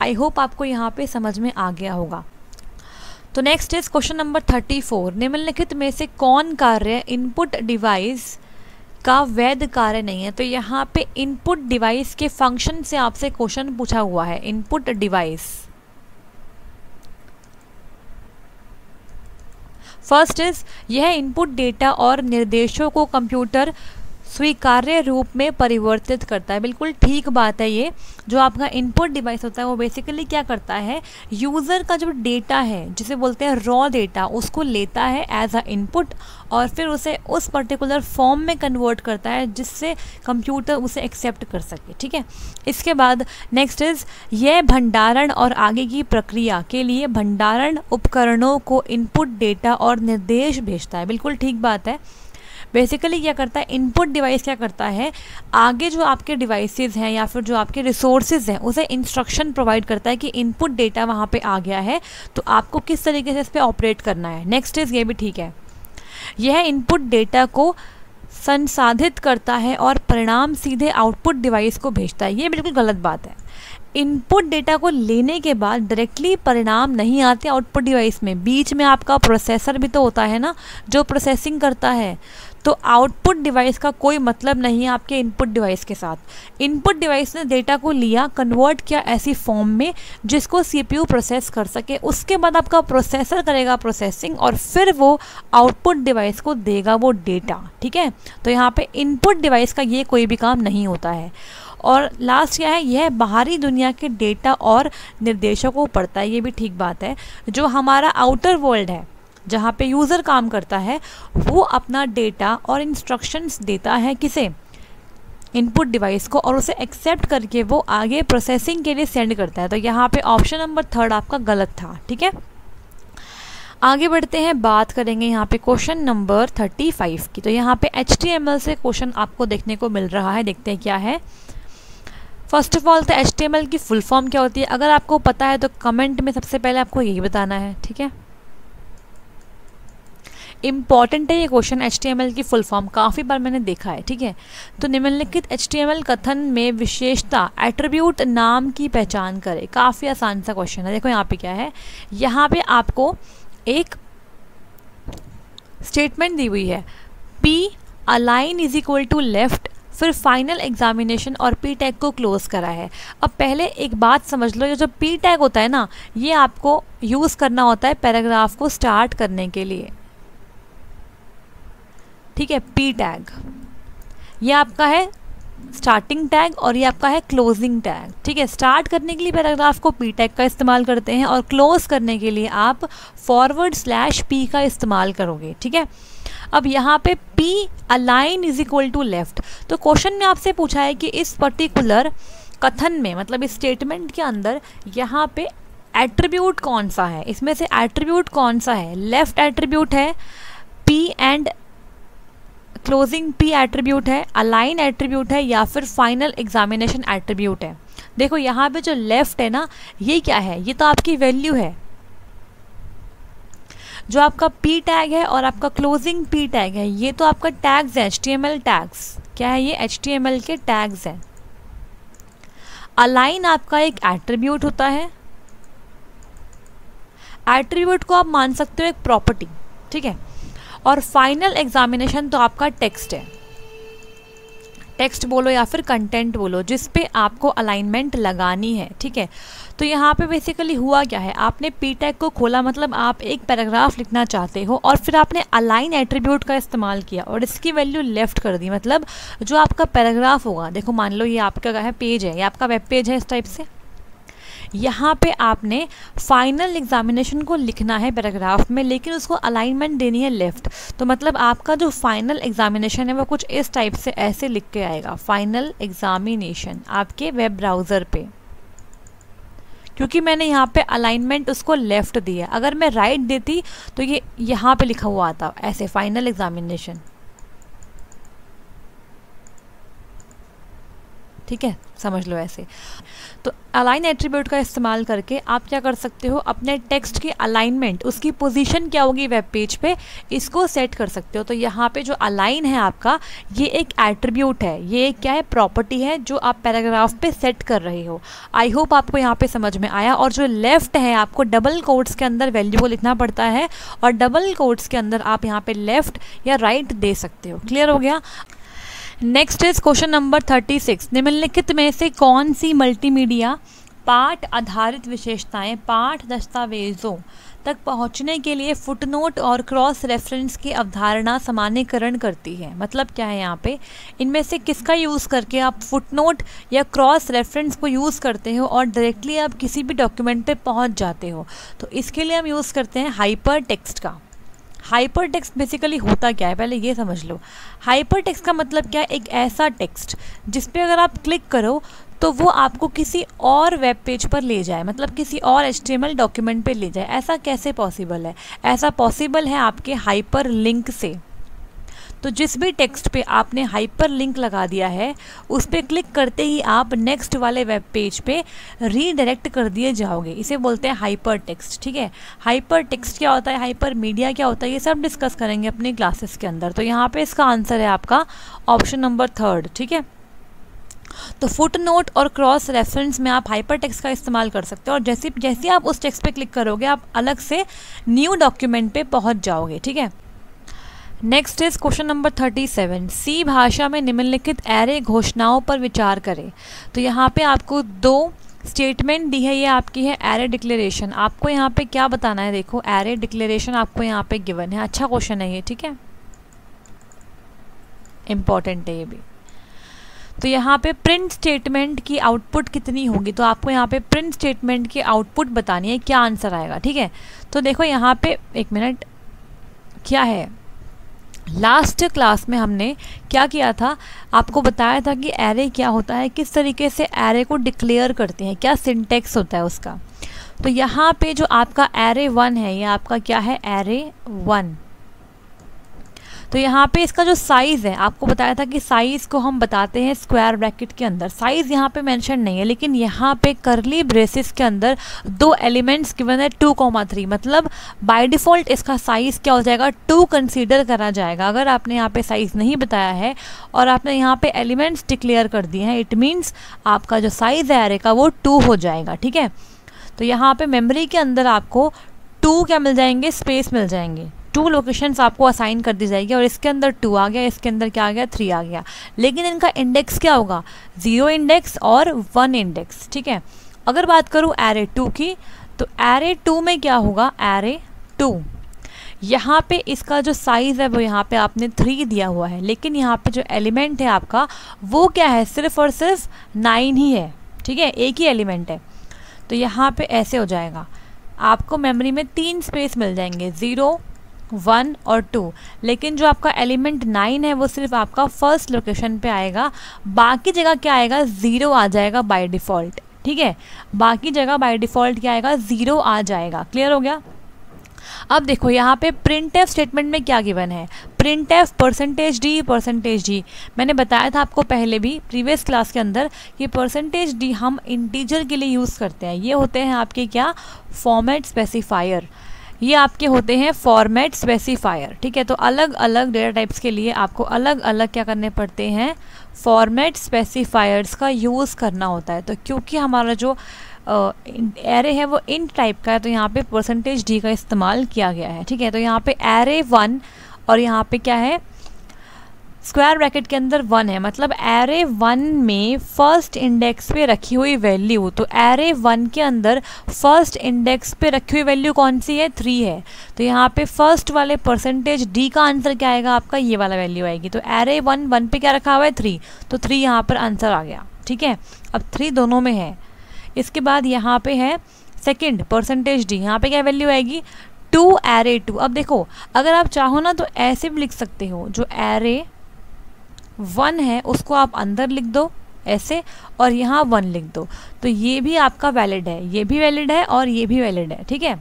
आई होप आपको यहाँ पे समझ में आ गया होगा. तो next is question number thirty four. निम्नलिखित में से कौन कार्य इनपुट डिवाइस का वैध कार्य नहीं है. तो यहाँ पे इनपुट डिवाइस के फंक्शन से आपसे क्वेश्चन पूछा हुआ है. इनपुट डिवाइस फर्स्ट इज यह इनपुट डेटा और निर्देशों को कंप्यूटर स्वीकार्य रूप में परिवर्तित करता है। बिल्कुल ठीक बात है। ये जो आपका इनपुट डिवाइस होता है वो बेसिकली क्या करता है, यूज़र का जो डेटा है जिसे बोलते हैं रॉ डेटा, उसको लेता है एज अ इनपुट और फिर उसे उस पर्टिकुलर फॉर्म में कन्वर्ट करता है जिससे कंप्यूटर उसे एक्सेप्ट कर सके। ठीक है, इसके बाद नेक्स्ट इज़ यह भंडारण और आगे की प्रक्रिया के लिए भंडारण उपकरणों को इनपुट डेटा और निर्देश भेजता है। बिल्कुल ठीक बात है। बेसिकली क्या करता है, इनपुट डिवाइस क्या करता है, आगे जो आपके डिवाइसेस हैं या फिर जो आपके रिसोर्सेज हैं उसे इंस्ट्रक्शन प्रोवाइड करता है कि इनपुट डेटा वहाँ पे आ गया है तो आपको किस तरीके से इस पर ऑपरेट करना है। नेक्स्ट इज़, ये भी ठीक है, यह इनपुट डेटा को संसाधित करता है और परिणाम सीधे आउटपुट डिवाइस को भेजता है। ये बिल्कुल गलत बात है। इनपुट डेटा को लेने के बाद डायरेक्टली परिणाम नहीं आते आउटपुट डिवाइस में, बीच में आपका प्रोसेसर भी तो होता है ना जो प्रोसेसिंग करता है, तो आउटपुट डिवाइस का कोई मतलब नहीं है आपके इनपुट डिवाइस के साथ। इनपुट डिवाइस ने डेटा को लिया, कन्वर्ट किया ऐसी फॉर्म में जिसको सीपीयू प्रोसेस कर सके, उसके बाद आपका प्रोसेसर करेगा प्रोसेसिंग और फिर वो आउटपुट डिवाइस को देगा वो डेटा। ठीक है, तो यहाँ पे इनपुट डिवाइस का ये कोई भी काम नहीं होता है। और लास्ट क्या है, यह बाहरी दुनिया के डेटा और निर्देशों को पढ़ता है। ये भी ठीक बात है। जो हमारा आउटर वर्ल्ड है जहाँ पे यूज़र काम करता है वो अपना डेटा और इंस्ट्रक्शंस देता है किसे, इनपुट डिवाइस को, और उसे एक्सेप्ट करके वो आगे प्रोसेसिंग के लिए सेंड करता है। तो यहाँ पे ऑप्शन नंबर थर्ड आपका गलत था। ठीक है, आगे बढ़ते हैं, बात करेंगे यहाँ पे क्वेश्चन नंबर थर्टी फाइव की। तो यहाँ पे एच टी एम एल से क्वेश्चन आपको देखने को मिल रहा है। देखते हैं क्या है। फर्स्ट ऑफ ऑल तो एच टी एम एल की फुल फॉर्म क्या होती है, अगर आपको पता है तो कमेंट में सबसे पहले आपको यही बताना है। ठीक है, इम्पॉर्टेंट है ये question. H T M L की फुल फॉर्म काफ़ी बार मैंने देखा है। ठीक है, तो निम्नलिखित एच टी एम एल कथन में विशेषता एट्रीब्यूट नाम की पहचान करें। काफ़ी आसान सा क्वेश्चन है। देखो यहाँ पे क्या है, यहाँ पे आपको एक स्टेटमेंट दी हुई है, p align is equal to left, फिर फाइनल एग्जामिनेशन और पी टैग को क्लोज़ करा है। अब पहले एक बात समझ लो, ये जो पी टैग होता है ना ये आपको यूज़ करना होता है पैराग्राफ को स्टार्ट करने के लिए। ठीक है, पी टैग ये आपका है स्टार्टिंग टैग और ये आपका है क्लोजिंग टैग। ठीक है, स्टार्ट करने के लिए पैराग्राफ को पी टैग का इस्तेमाल करते हैं और क्लोज़ करने के लिए आप फॉरवर्ड स्लैश पी का इस्तेमाल करोगे। ठीक है, अब यहाँ पे p align is equal to left, तो क्वेश्चन में आपसे पूछा है कि इस पर्टिकुलर कथन में, मतलब इस स्टेटमेंट के अंदर यहाँ पे एट्रीब्यूट कौन सा है, इसमें से एट्रीब्यूट कौन सा है। लेफ्ट एट्रीब्यूट है, p and closing p attribute है, अलाइन एट्रीब्यूट है, या फिर फाइनल एग्जामिनेशन एट्रीब्यूट है। देखो यहाँ पे जो लेफ्ट है ना ये क्या है, ये तो आपकी वैल्यू है जो आपका p टैग है और आपका क्लोजिंग p टैग है, ये तो आपका टैग्स है, H T M L tags. क्या है ये, एच टी एम एल के टैग्स हैं। अलाइन आपका एक एट्रीब्यूट होता है, एट्रीब्यूट को आप मान सकते हो एक प्रॉपर्टी। ठीक है, और फाइनल एग्जामिनेशन तो आपका टेक्स्ट है, टेक्स्ट बोलो या फिर कंटेंट बोलो जिस पे आपको अलाइनमेंट लगानी है। ठीक है, तो यहाँ पे बेसिकली हुआ क्या है, आपने पी टैग को खोला, मतलब आप एक पैराग्राफ लिखना चाहते हो और फिर आपने अलाइन एट्रीब्यूट का इस्तेमाल किया और इसकी वैल्यू लेफ़्ट कर दी, मतलब जो आपका पैराग्राफ होगा। देखो मान लो ये आपका क्या है, पेज है, ये आपका वेब पेज है, इस टाइप से यहाँ पे आपने फाइनल एग्जामिनेशन को लिखना है पैराग्राफ में, लेकिन उसको अलाइनमेंट देनी है लेफ़्ट, तो मतलब आपका जो फाइनल एग्जामिनेशन है वो कुछ इस टाइप से ऐसे लिख के आएगा, फाइनल एग्जामिनेशन आपके वेब ब्राउज़र पे, क्योंकि मैंने यहाँ पे अलाइनमेंट उसको लेफ़्ट दिया। अगर मैं राइट right देती तो ये यहाँ पे लिखा हुआ आता ऐसे, फाइनल एग्जामिनेशन। ठीक है, समझ लो ऐसे। तो अलाइन एट्रीब्यूट का इस्तेमाल करके आप क्या कर सकते हो, अपने टेक्स्ट की अलाइनमेंट, उसकी पोजीशन क्या होगी वेब पेज पे, इसको सेट कर सकते हो। तो यहाँ पे जो अलाइन है आपका, ये एक एट्रीब्यूट है, ये क्या है, प्रॉपर्टी है जो आप पैराग्राफ पे सेट कर रहे हो। आई होप आपको यहाँ पे समझ में आया। और जो लेफ़्ट है, आपको डबल कोट्स के अंदर वैल्यू को लिखना पड़ता है और डबल कोट्स के अंदर आप यहाँ पर लेफ़्ट या राइट right दे सकते हो। क्लियर हो गया। Next is question number thirty six. निम्नलिखित में से कौन सी मल्टीमीडिया पाठ आधारित विशेषताएं पाठ दस्तावेज़ों तक पहुंचने के लिए फुटनोट और क्रॉस रेफरेंस की अवधारणा सामान्यकरण करती है। मतलब क्या है यहाँ पे, इनमें से किसका यूज़ करके आप फुटनोट या क्रॉस रेफरेंस को यूज़ करते हो और डायरेक्टली आप किसी भी डॉक्यूमेंट पे पहुंच जाते हो। तो इसके लिए हम यूज़ करते हैं हाइपर टेक्स्ट का। हाइपर टेक्स्ट बेसिकली होता क्या है पहले ये समझ लो। हाइपर टेक्स्ट का मतलब क्या है, एक ऐसा टेक्स्ट जिस पे अगर आप क्लिक करो तो वो आपको किसी और वेब पेज पर ले जाए, मतलब किसी और H T M L document पे ले जाए। ऐसा कैसे पॉसिबल है? ऐसा पॉसिबल है आपके हाइपर लिंक से। तो जिस भी टेक्स्ट पे आपने हाइपर लिंक लगा दिया है उस पर क्लिक करते ही आप नेक्स्ट वाले वेब पेज पे रीडायरेक्ट कर दिए जाओगे। इसे बोलते हैं हाइपर टेक्स्ट। ठीक है, हाइपर टेक्स्ट क्या होता है, हाइपर मीडिया क्या होता है, ये सब डिस्कस करेंगे अपनी क्लासेस के अंदर। तो यहाँ पे इसका आंसर है आपका ऑप्शन नंबर थर्ड। ठीक है, तो फुटनोट और क्रॉस रेफरेंस में आप हाइपर टेक्स्ट का इस्तेमाल कर सकते हो और जैसे जैसे आप उस टेक्स्ट पे क्लिक करोगे आप अलग से न्यू डॉक्यूमेंट पे पहुँच जाओगे। ठीक है, next is question number thirty seven. C भाषा में निम्नलिखित एरे घोषणाओं पर विचार करें। तो यहाँ पे आपको दो स्टेटमेंट दी है, ये आपकी है एरे डिक्लेरेशन। आपको यहाँ पे क्या बताना है, देखो एरे डिक्लेरेशन आपको यहाँ पे गिवन है। अच्छा क्वेश्चन है ये, ठीक है, इम्पॉर्टेंट है ये भी। तो यहाँ पे प्रिंट स्टेटमेंट की आउटपुट कितनी होगी, तो आपको यहाँ पे प्रिंट स्टेटमेंट की आउटपुट बतानी है, क्या आंसर आएगा। ठीक है, तो देखो यहाँ पे एक मिनट, क्या है, लास्ट क्लास में हमने क्या किया था, आपको बताया था कि एरे क्या होता है, किस तरीके से एरे को डिक्लेयर करते हैं, क्या सिंटेक्स होता है उसका। तो यहाँ पे जो आपका एरे वन है, ये आपका क्या है, एरे वन। तो यहाँ पे इसका जो साइज़ है, आपको बताया था कि साइज़ को हम बताते हैं स्क्वायर ब्रैकेट के अंदर। साइज़ यहाँ पे मेंशन नहीं है, लेकिन यहाँ पे करली ब्रेसेस के अंदर दो एलिमेंट्स गिवन है टू कॉमा थ्री, मतलब बाय डिफ़ॉल्ट इसका साइज़ क्या हो जाएगा, टू कंसीडर करा जाएगा। अगर आपने यहाँ पे साइज़ नहीं बताया है और आपने यहाँ पे एलिमेंट्स डिक्लेयर कर दिए हैं, इट मीन्स आपका जो साइज़ है एरे का वो टू हो जाएगा। ठीक है, तो यहाँ पर मेमरी के अंदर आपको टू क्या मिल जाएंगे, स्पेस मिल जाएंगे। टू लोकेशंस आपको असाइन कर दी जाएगी और इसके अंदर टू आ गया, इसके अंदर क्या आ गया, थ्री आ गया। लेकिन इनका इंडेक्स क्या होगा, ज़ीरो इंडेक्स और वन इंडेक्स। ठीक है, अगर बात करूँ एरे टू की, तो एरे टू में क्या होगा, एरे टू यहाँ पे इसका जो साइज़ है वो यहाँ पे आपने थ्री दिया हुआ है, लेकिन यहाँ पे जो एलिमेंट है आपका वो क्या है, सिर्फ और सिर्फ नाइन ही है। ठीक है, एक ही एलिमेंट है। तो यहाँ पर ऐसे हो जाएगा, आपको मेमोरी में तीन स्पेस मिल जाएंगे, ज़ीरो, वन और टू। लेकिन जो आपका एलिमेंट नाइन है वो सिर्फ आपका फर्स्ट लोकेशन पे आएगा, बाकी जगह क्या आएगा, ज़ीरो आ जाएगा बाय डिफ़ॉल्ट। ठीक है, बाकी जगह बाय डिफ़ॉल्ट क्या आएगा, ज़ीरो आ जाएगा। क्लियर हो गया। अब देखो यहाँ पे प्रिंट एफ स्टेटमेंट में क्या गिवन है, print F percentage D, percentage D मैंने बताया था आपको पहले भी प्रीवियस क्लास के अंदर कि परसेंटेज डी हम इंटीजर के लिए यूज़ करते हैं। ये होते हैं आपके क्या, फॉर्मेट स्पेसिफायर, ये आपके होते हैं फॉर्मेट स्पेसिफायर। ठीक है, तो अलग अलग डेटा टाइप्स के लिए आपको अलग अलग क्या करने पड़ते हैं, फॉर्मेट स्पेसिफायर्स का यूज़ करना होता है। तो क्योंकि हमारा जो एरे है वो इंट टाइप का है, तो यहाँ पे परसेंटेज डी का इस्तेमाल किया गया है। ठीक है, तो यहाँ पे एरे वन और यहाँ पे क्या है, स्क्वायर ब्रैकेट के अंदर वन है, मतलब एरे वन में फर्स्ट इंडेक्स पे रखी हुई वैल्यू। तो एरे वन के अंदर फर्स्ट इंडेक्स पे रखी हुई वैल्यू कौन सी है, थ्री है। तो यहाँ पे फर्स्ट वाले परसेंटेज डी का आंसर क्या आएगा, आपका ये वाला वैल्यू आएगी। तो एरे वन वन पे क्या रखा हुआ है, थ्री, तो थ्री यहाँ पर आंसर आ गया। ठीक है, अब थ्री दोनों में है। इसके बाद यहाँ पे है सेकेंड परसेंटेज डी, यहाँ पे क्या वैल्यू आएगी, टू एरे टू। अब देखो अगर आप चाहो ना तो ऐसे भी लिख सकते हो, जो एरे वन है उसको आप अंदर लिख दो ऐसे और यहाँ वन लिख दो, तो ये भी आपका वैलिड है, ये भी वैलिड है और ये भी वैलिड है। ठीक है,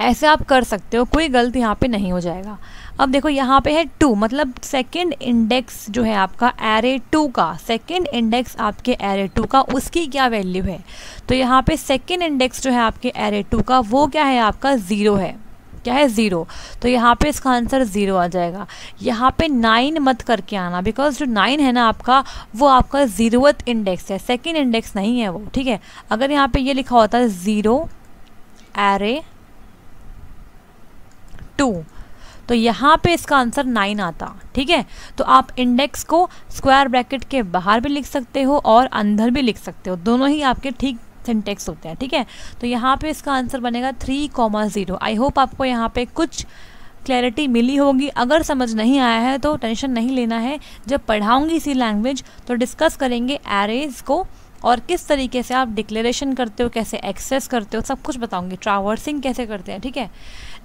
ऐसे आप कर सकते हो, कोई गलत यहाँ पे नहीं हो जाएगा। अब देखो यहाँ पे है टू, मतलब सेकंड इंडेक्स जो है आपका एरे टू का, सेकंड इंडेक्स आपके एरे टू का, उसकी क्या वैल्यू है, तो यहाँ पे सेकंड इंडेक्स जो है आपके एरे टू का वो क्या है, आपका ज़ीरो है। क्या है, ज़ीरो, तो यहाँ पे इसका आंसर ज़ीरो आ जाएगा। यहाँ पे नाइन मत करके आना, बिकॉज जो नाइन है ना आपका वो आपका ज़ीरोथ इंडेक्स है, सेकंड इंडेक्स नहीं है वो। ठीक है, अगर यहाँ पे ये लिखा होता है ज़ीरो एरे टू, तो यहाँ पे इसका आंसर नाइन आता। ठीक है, तो आप इंडेक्स को स्क्वायर ब्रैकेट के बाहर भी लिख सकते हो और अंदर भी लिख सकते हो, दोनों ही आपके ठीक सिंटेक्स होते हैं, ठीक है। तो यहाँ पे इसका आंसर बनेगा three comma zero. I hope आपको यहाँ पे कुछ क्लैरिटी मिली होगी। अगर समझ नहीं आया है तो टेंशन नहीं लेना है, जब पढ़ाऊंगी इसी लैंग्वेज तो डिस्कस करेंगे एरेज़ को और किस तरीके से आप डिक्लेरेशन करते हो, कैसे एक्सेस करते हो, सब कुछ बताऊंगी, ट्रावर्सिंग कैसे करते हैं, ठीक है।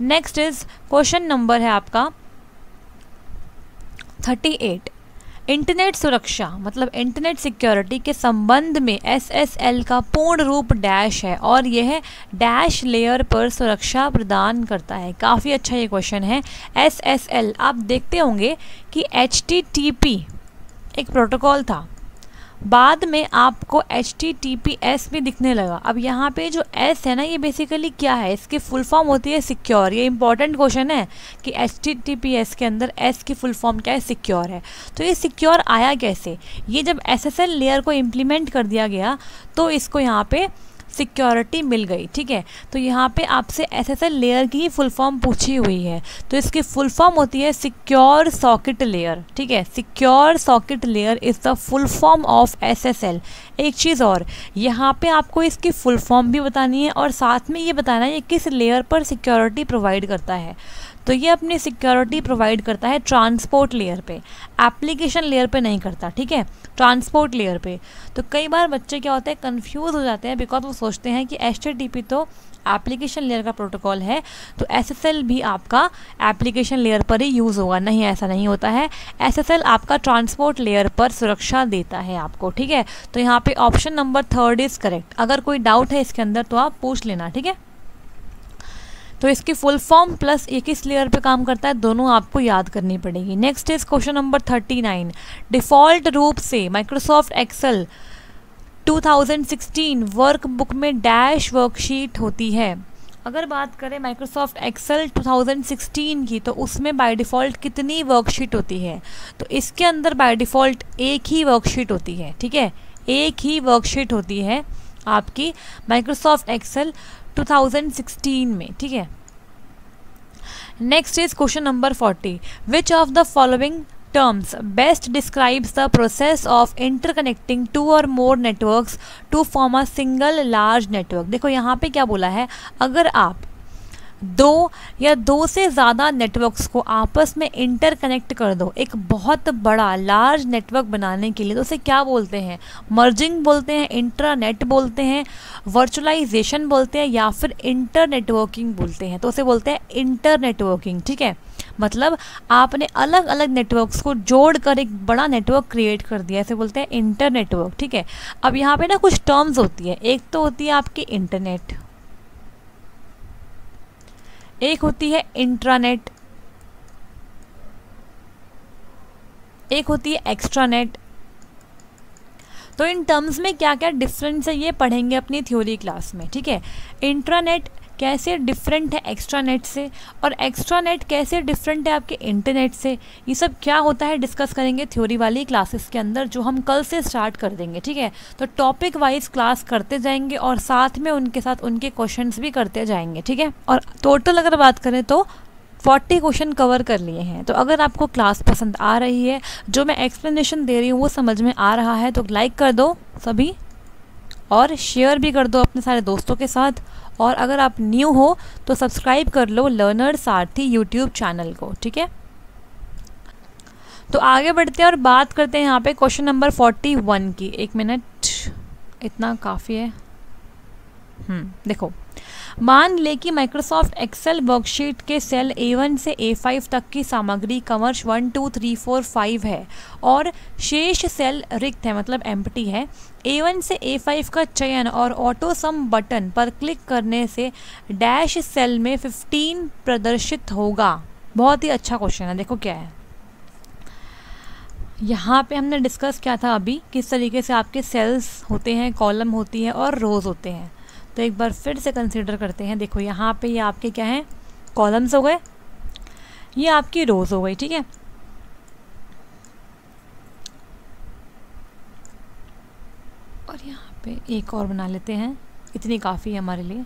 नेक्स्ट इज़ क्वेश्चन नंबर है आपका थर्टी एट। इंटरनेट सुरक्षा मतलब इंटरनेट सिक्योरिटी के संबंध में एस एस एल का पूर्ण रूप डैश है और यह डैश लेयर पर सुरक्षा प्रदान करता है। काफ़ी अच्छा ये क्वेश्चन है। एस एस एल आप देखते होंगे कि एच टी टी पी एक प्रोटोकॉल था, बाद में आपको H T T P S भी दिखने लगा। अब यहाँ पे जो S है ना, ये बेसिकली क्या है, इसकी फुल फॉर्म होती है सिक्योर। ये इंपॉर्टेंट क्वेश्चन है कि H T T P S के अंदर S की फुल फॉर्म क्या है, सिक्योर है। तो ये सिक्योर आया कैसे, ये जब एस एस एल लेयर को इम्प्लीमेंट कर दिया गया तो इसको यहाँ पे सिक्योरिटी मिल गई, ठीक है। तो यहाँ पे आपसे एस एस एल लेयर की ही फुल फॉर्म पूछी हुई है, तो इसकी फुल फॉर्म होती है सिक्योर सॉकेट लेयर, ठीक है। Secure socket layer is the full form of S S L. एक चीज़ और, यहाँ पे आपको इसकी फुल फॉर्म भी बतानी है और साथ में ये बताना है ये किस लेयर पर सिक्योरिटी प्रोवाइड करता है। तो ये अपनी सिक्योरिटी प्रोवाइड करता है ट्रांसपोर्ट लेयर पे, एप्लीकेशन लेयर पे नहीं करता, ठीक है, ट्रांसपोर्ट लेयर पे। तो कई बार बच्चे क्या होते हैं, कंफ्यूज हो जाते हैं, बिकॉज वो सोचते हैं कि एच टी टी पी तो एप्लीकेशन लेयर का प्रोटोकॉल है तो एस एस एल भी आपका एप्लीकेशन लेयर पर ही यूज़ होगा। नहीं, ऐसा नहीं होता है। एस एस एल आपका ट्रांसपोर्ट लेयर पर सुरक्षा देता है आपको, ठीक है। तो यहाँ पे option number third is correct. अगर कोई डाउट है इसके अंदर तो आप पूछ लेना, ठीक है। तो इसकी फुल फॉर्म प्लस एक किस लेयर पे काम करता है, दोनों आपको याद करनी पड़ेगी। Next is question number thirty nine. Default रूप से Microsoft Excel two thousand sixteen workbook में डैश वर्कशीट होती है। अगर बात करें Microsoft Excel two thousand sixteen की तो उसमें बाय डिफ़ॉल्ट कितनी वर्कशीट होती है, तो इसके अंदर बाय डिफ़ॉल्ट एक ही वर्कशीट होती है, ठीक है, एक ही वर्कशीट होती है आपकी Microsoft Excel two thousand sixteen में, ठीक है। Next is question number forty. Which of the following terms best describes the process of interconnecting two or more networks to form a single large network। देखो यहाँ पे क्या बोला है, अगर आप दो या दो से ज़्यादा नेटवर्क्स को आपस में इंटरकनेक्ट कर दो एक बहुत बड़ा लार्ज नेटवर्क बनाने के लिए, तो उसे क्या बोलते हैं, मर्जिंग बोलते हैं, इंट्रानेट बोलते हैं, वर्चुअलाइजेशन बोलते हैं, या फिर इंटर नेटवर्किंग बोलते हैं। तो उसे बोलते हैं इंटर नेटवर्किंग, ठीक है। मतलब आपने अलग अलग नेटवर्क्स को जोड़कर एक बड़ा नेटवर्क क्रिएट कर दिया, ऐसे बोलते हैं इंटर नेटवर्क, ठीक है। अब यहाँ पे ना कुछ टर्म्स होती है, एक तो होती है आपकी इंटरनेट, एक होती है इंट्रानेट, एक होती है एक्स्ट्रानेट। तो इन टर्म्स में क्या क्या डिफरेंस है ये पढ़ेंगे अपनी थ्योरी क्लास में, ठीक है। इंट्रानेट कैसे डिफरेंट है एक्स्ट्रानेट से और एक्स्ट्रानेट कैसे डिफरेंट है आपके इंटरनेट से, ये सब क्या होता है डिस्कस करेंगे थ्योरी वाली क्लासेस के अंदर, जो हम कल से स्टार्ट कर देंगे, ठीक है। तो टॉपिक वाइज क्लास करते जाएंगे और साथ में उनके साथ उनके क्वेश्चंस भी करते जाएंगे, ठीक है। और टोटल अगर बात करें तो फोर्टी क्वेश्चन कवर कर लिए हैं। तो अगर आपको क्लास पसंद आ रही है, जो मैं एक्सप्लेनेशन दे रही हूँ वो समझ में आ रहा है, तो लाइक कर दो सभी और शेयर भी कर दो अपने सारे दोस्तों के साथ। और अगर आप न्यू हो तो सब्सक्राइब कर लो लर्नर सारथी यूट्यूब चैनल को, ठीक है। तो आगे बढ़ते हैं और बात करते हैं यहाँ पे क्वेश्चन नंबर फोर्टी वन की। एक मिनट, इतना काफ़ी है। हम्म देखो, मान ले कि माइक्रोसॉफ्ट एक्सेल वर्कशीट के सेल ए वन से ए फाइव तक की सामग्री कमर्श one two three four five है और शेष सेल रिक्त है, मतलब एम्प्टी है। ए वन से ए फाइव का चयन और ऑटो सम बटन पर क्लिक करने से डैश सेल में फिफ्टीन प्रदर्शित होगा। बहुत ही अच्छा क्वेश्चन है। देखो क्या है, यहाँ पे हमने डिस्कस किया था अभी किस तरीके से आपके सेल्स होते हैं, कॉलम होती है और रोज होते हैं। तो एक बार फिर से कंसीडर करते हैं। देखो यहाँ पे ये आपके क्या हैं, कॉलम्स हो गए, ये आपकी रोज हो गई, ठीक है। और यहाँ पे एक और बना लेते हैं, इतनी काफ़ी है हमारे लिए,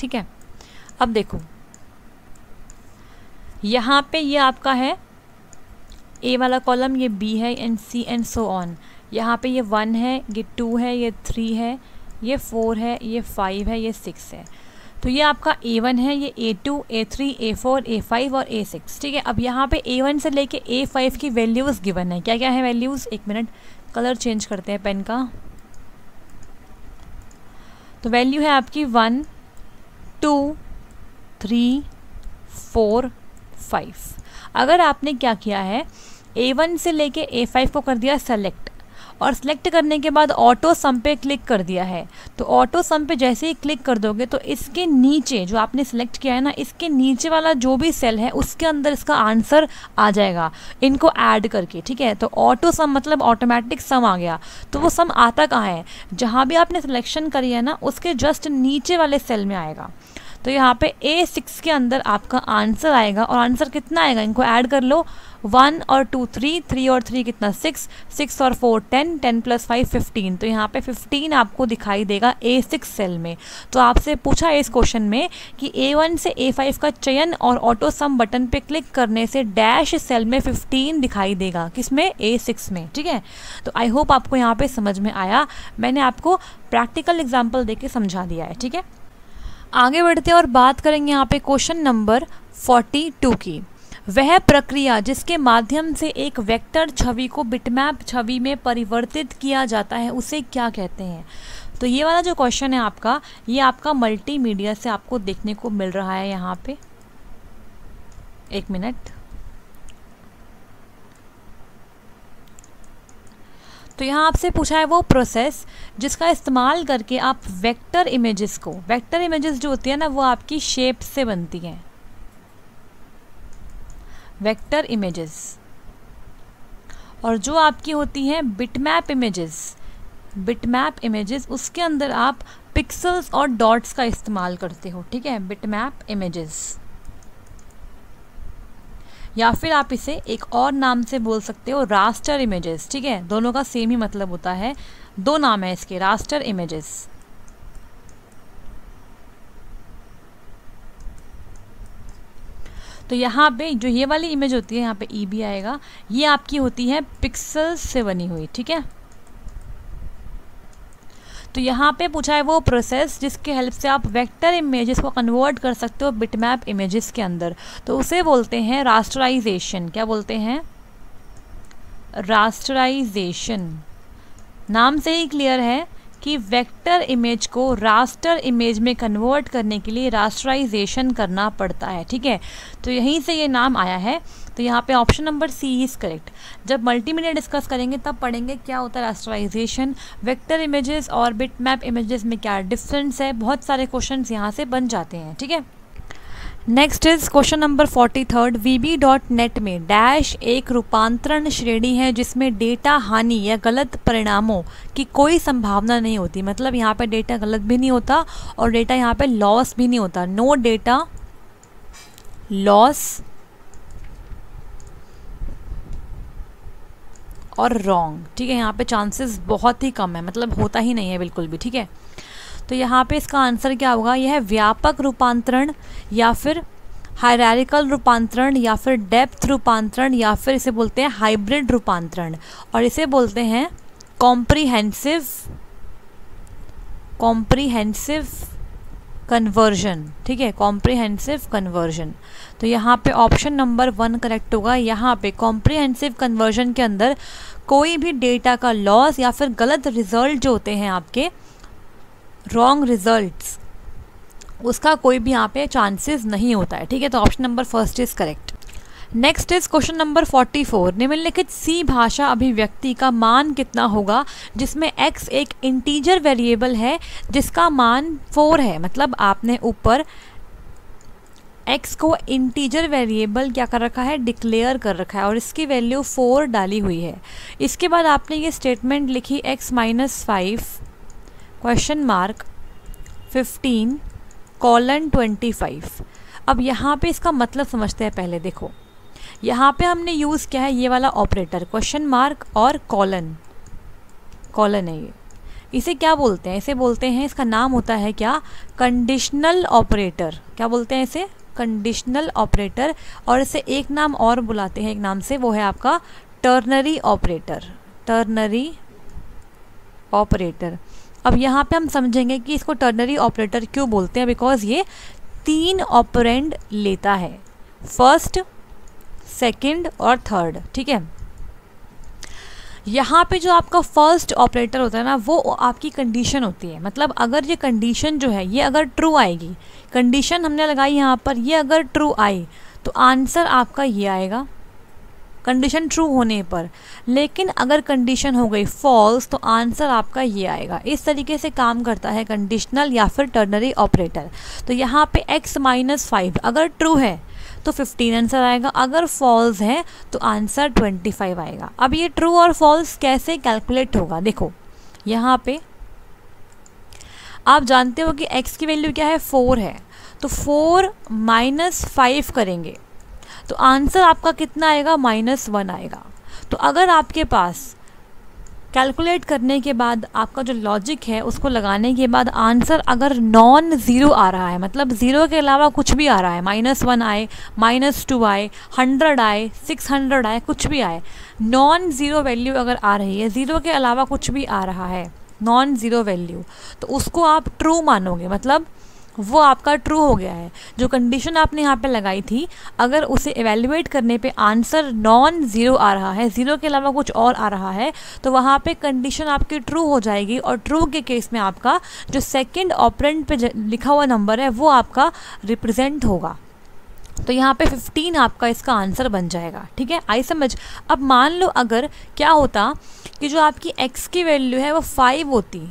ठीक है। अब देखो यहाँ पे ये आपका है ए वाला कॉलम, ये बी है and C and so on. यहाँ पे ये वन है, ये टू है, ये थ्री है, ये फोर है, ये फाइव है, ये सिक्स है। तो ये आपका ए वन है, ये A two, A three, A four, A five और ए सिक्स। ठीक है, अब यहाँ पे ए वन से लेके ए फाइव की वैल्यूज़ गिवन है। क्या क्या है वैल्यूज़, एक मिनट कलर चेंज करते हैं पेन का। तो वैल्यू है आपकी one, two, three, four, five. अगर आपने क्या किया है, ए वन से लेके ए फाइव को कर दिया सेलेक्ट, और सिलेक्ट करने के बाद ऑटो सम पे क्लिक कर दिया है, तो ऑटो सम पे जैसे ही क्लिक कर दोगे तो इसके नीचे जो आपने सिलेक्ट किया है ना, इसके नीचे वाला जो भी सेल है उसके अंदर इसका आंसर आ जाएगा इनको ऐड करके। ठीक है, तो ऑटो सम मतलब ऑटोमेटिक सम आ गया। तो वो सम आता कहाँ है, जहाँ भी आपने सिलेक्शन करी है ना उसके जस्ट नीचे वाले सेल में आएगा। तो यहाँ पे ए सिक्स के अंदर आपका आंसर आएगा, और आंसर कितना आएगा, इनको ऐड कर लो, वन और टू थ्री, थ्री और थ्री कितना सिक्स, सिक्स और four ten, ten plus five fifteen. तो यहाँ पे फिफ्टीन आपको दिखाई देगा ए सिक्स सेल में। तो आपसे पूछा है इस क्वेश्चन में कि ए वन से ए फाइव का चयन और ऑटो सम बटन पे क्लिक करने से डैश सेल में फिफ्टीन दिखाई देगा, किसमें, ए सिक्स में। ठीक है, तो आई होप आपको यहाँ पे समझ में आया, मैंने आपको प्रैक्टिकल एग्जाम्पल दे के समझा दिया है। ठीक है, आगे बढ़ते हैं और बात करेंगे यहाँ पे क्वेश्चन नंबर बयालीस की। वह प्रक्रिया जिसके माध्यम से एक वेक्टर छवि को बिटमैप छवि में परिवर्तित किया जाता है उसे क्या कहते हैं। तो ये वाला जो क्वेश्चन है आपका, ये आपका मल्टीमीडिया से आपको देखने को मिल रहा है यहाँ पे। एक मिनट, तो यहाँ आपसे पूछा है वो प्रोसेस जिसका इस्तेमाल करके आप वेक्टर इमेजेस को, वेक्टर इमेजेस जो होती है ना वो आपकी शेप से बनती हैं, वेक्टर इमेजेस, और जो आपकी होती हैं बिटमैप इमेजेस, बिटमैप इमेजेस उसके अंदर आप पिक्सल्स और डॉट्स का इस्तेमाल करते हो। ठीक है, बिटमैप इमेजेस, या फिर आप इसे एक और नाम से बोल सकते हो, रास्टर इमेजेस। ठीक है, दोनों का सेम ही मतलब होता है, दो नाम है इसके, रास्टर इमेजेस। तो यहाँ पे जो ये वाली इमेज होती है, यहाँ पे ई भी आएगा, ये आपकी होती है पिक्सल्स से बनी हुई। ठीक है, तो यहाँ पे पूछा है वो प्रोसेस जिसके हेल्प से आप वेक्टर इमेजेस को कन्वर्ट कर सकते हो बिटमैप इमेजेस के अंदर, तो उसे बोलते हैं रास्टराइजेशन। क्या बोलते हैं, रास्टराइजेशन। नाम से ही क्लियर है कि वेक्टर इमेज को रास्टर इमेज में कन्वर्ट करने के लिए रास्टराइजेशन करना पड़ता है। ठीक है, तो यहीं से ये नाम आया है। तो यहाँ पे option number C is correct. जब मल्टीमीडिया डिस्कस करेंगे तब पढ़ेंगे क्या होता है रास्टराइजेशन, वेक्टर इमेजेस और बिटमैप इमेजेस में क्या डिफरेंस है, बहुत सारे क्वेश्चंस यहाँ से बन जाते हैं। ठीक है, नेक्स्ट इज क्वेश्चन नंबर तैंतालीस। वी बी डॉट नेट में डैश एक रूपांतरण श्रेणी है जिसमें डेटा हानि या गलत परिणामों की कोई संभावना नहीं होती, मतलब यहाँ पे डेटा गलत भी नहीं होता और डेटा यहाँ पे लॉस भी नहीं होता, नो डेटा लॉस और रॉन्ग। ठीक है, यहाँ पे चांसेस बहुत ही कम है, मतलब होता ही नहीं है बिल्कुल भी। ठीक है, तो यहाँ पे इसका आंसर क्या होगा, यह है व्यापक रूपांतरण, या फिर हायरार्किकल रूपांतरण, या फिर डेप्थ रूपांतरण, या फिर इसे बोलते हैं हाइब्रिड रूपांतरण, और इसे बोलते हैं कॉम्प्रिहेंसिव कॉम्प्रिहेंसिव कन्वर्जन। ठीक है, कॉम्प्रिहेंसिव कन्वर्जन। तो यहाँ पे ऑप्शन नंबर वन करेक्ट होगा। यहाँ पे कॉम्प्रिहेंसिव कन्वर्जन के अंदर कोई भी डेटा का लॉस या फिर गलत रिजल्ट जो होते हैं आपके रॉन्ग रिजल्ट्स, उसका कोई भी यहाँ पे चांसेस नहीं होता है। ठीक है, तो option number first is correct. Next is question number चौवालीस। निम्नलिखित सी भाषा अभिव्यक्ति का मान कितना होगा जिसमें x एक इंटीजर वेरिएबल है जिसका मान चार है, मतलब आपने ऊपर x को इंटीजर वेरिएबल क्या कर रखा है, डिक्लेयर कर रखा है, और इसकी वैल्यू चार डाली हुई है। इसके बाद आपने ये स्टेटमेंट लिखी x minus five question mark fifteen colon twenty five. अब यहाँ पे इसका मतलब समझते हैं पहले। देखो यहाँ पे हमने यूज़ किया है ये वाला ऑपरेटर, क्वेश्चन मार्क और कॉलन, कॉलन है ये, इसे क्या बोलते हैं, इसे बोलते हैं, इसका नाम होता है क्या, कंडीशनल ऑपरेटर। क्या बोलते हैं इसे, कंडीशनल ऑपरेटर, और इसे एक नाम और बुलाते हैं एक नाम से, वो है आपका टर्नरी ऑपरेटर, टर्नरी ऑपरेटर। अब यहाँ पे हम समझेंगे कि इसको टर्नरी ऑपरेटर क्यों बोलते हैं, बिकॉज ये तीन ऑपरेंड लेता है, फर्स्ट, सेकंड और थर्ड। ठीक है, यहाँ पे जो आपका फर्स्ट ऑपरेटर होता है ना, वो आपकी कंडीशन होती है। मतलब अगर ये कंडीशन जो है ये अगर ट्रू आएगी, कंडीशन हमने लगाई यहाँ पर, ये अगर ट्रू आई तो आंसर आपका ये आएगा कंडीशन ट्रू होने पर। लेकिन अगर कंडीशन हो गई फॉल्स तो आंसर आपका ये आएगा। इस तरीके से काम करता है कंडीशनल या फिर टर्नरी ऑपरेटर। तो यहाँ पे x माइनस फाइव अगर ट्रू है तो फिफ्टीन आंसर आएगा, अगर फॉल्स है तो आंसर ट्वेंटी फाइव आएगा। अब ये ट्रू और फॉल्स कैसे कैलकुलेट होगा, देखो यहाँ पे आप जानते हो कि x की वैल्यू क्या है, फोर है, तो फोर माइनस फाइव करेंगे तो आंसर आपका कितना आएगा, माइनस वन आएगा। तो अगर आपके पास कैलकुलेट करने के बाद आपका जो लॉजिक है उसको लगाने के बाद आंसर अगर नॉन ज़ीरो आ रहा है, मतलब ज़ीरो के अलावा कुछ भी आ रहा है, माइनस वन आए, माइनस टू आए, हंड्रेड आए, सिक्स हंड्रेड आए, कुछ भी आए, नॉन ज़ीरो वैल्यू अगर आ रही है, ज़ीरो के अलावा कुछ भी आ रहा है नॉन ज़ीरो वैल्यू, तो उसको आप ट्रू मानोगे, मतलब वो आपका ट्रू हो गया है। जो कंडीशन आपने यहाँ पे लगाई थी अगर उसे एवेल्युएट करने पे आंसर नॉन ज़ीरो आ रहा है, ज़ीरो के अलावा कुछ और आ रहा है, तो वहाँ पे कंडीशन आपकी ट्रू हो जाएगी। और ट्रू के केस में आपका जो सेकंड ऑपरेंड पे लिखा हुआ नंबर है वो आपका रिप्रेजेंट होगा। तो यहाँ पे फिफ्टीन आपका इसका आंसर बन जाएगा। ठीक है, आई समझ। अब मान लो अगर क्या होता कि जो आपकी एक्स की वैल्यू है वो फाइव होती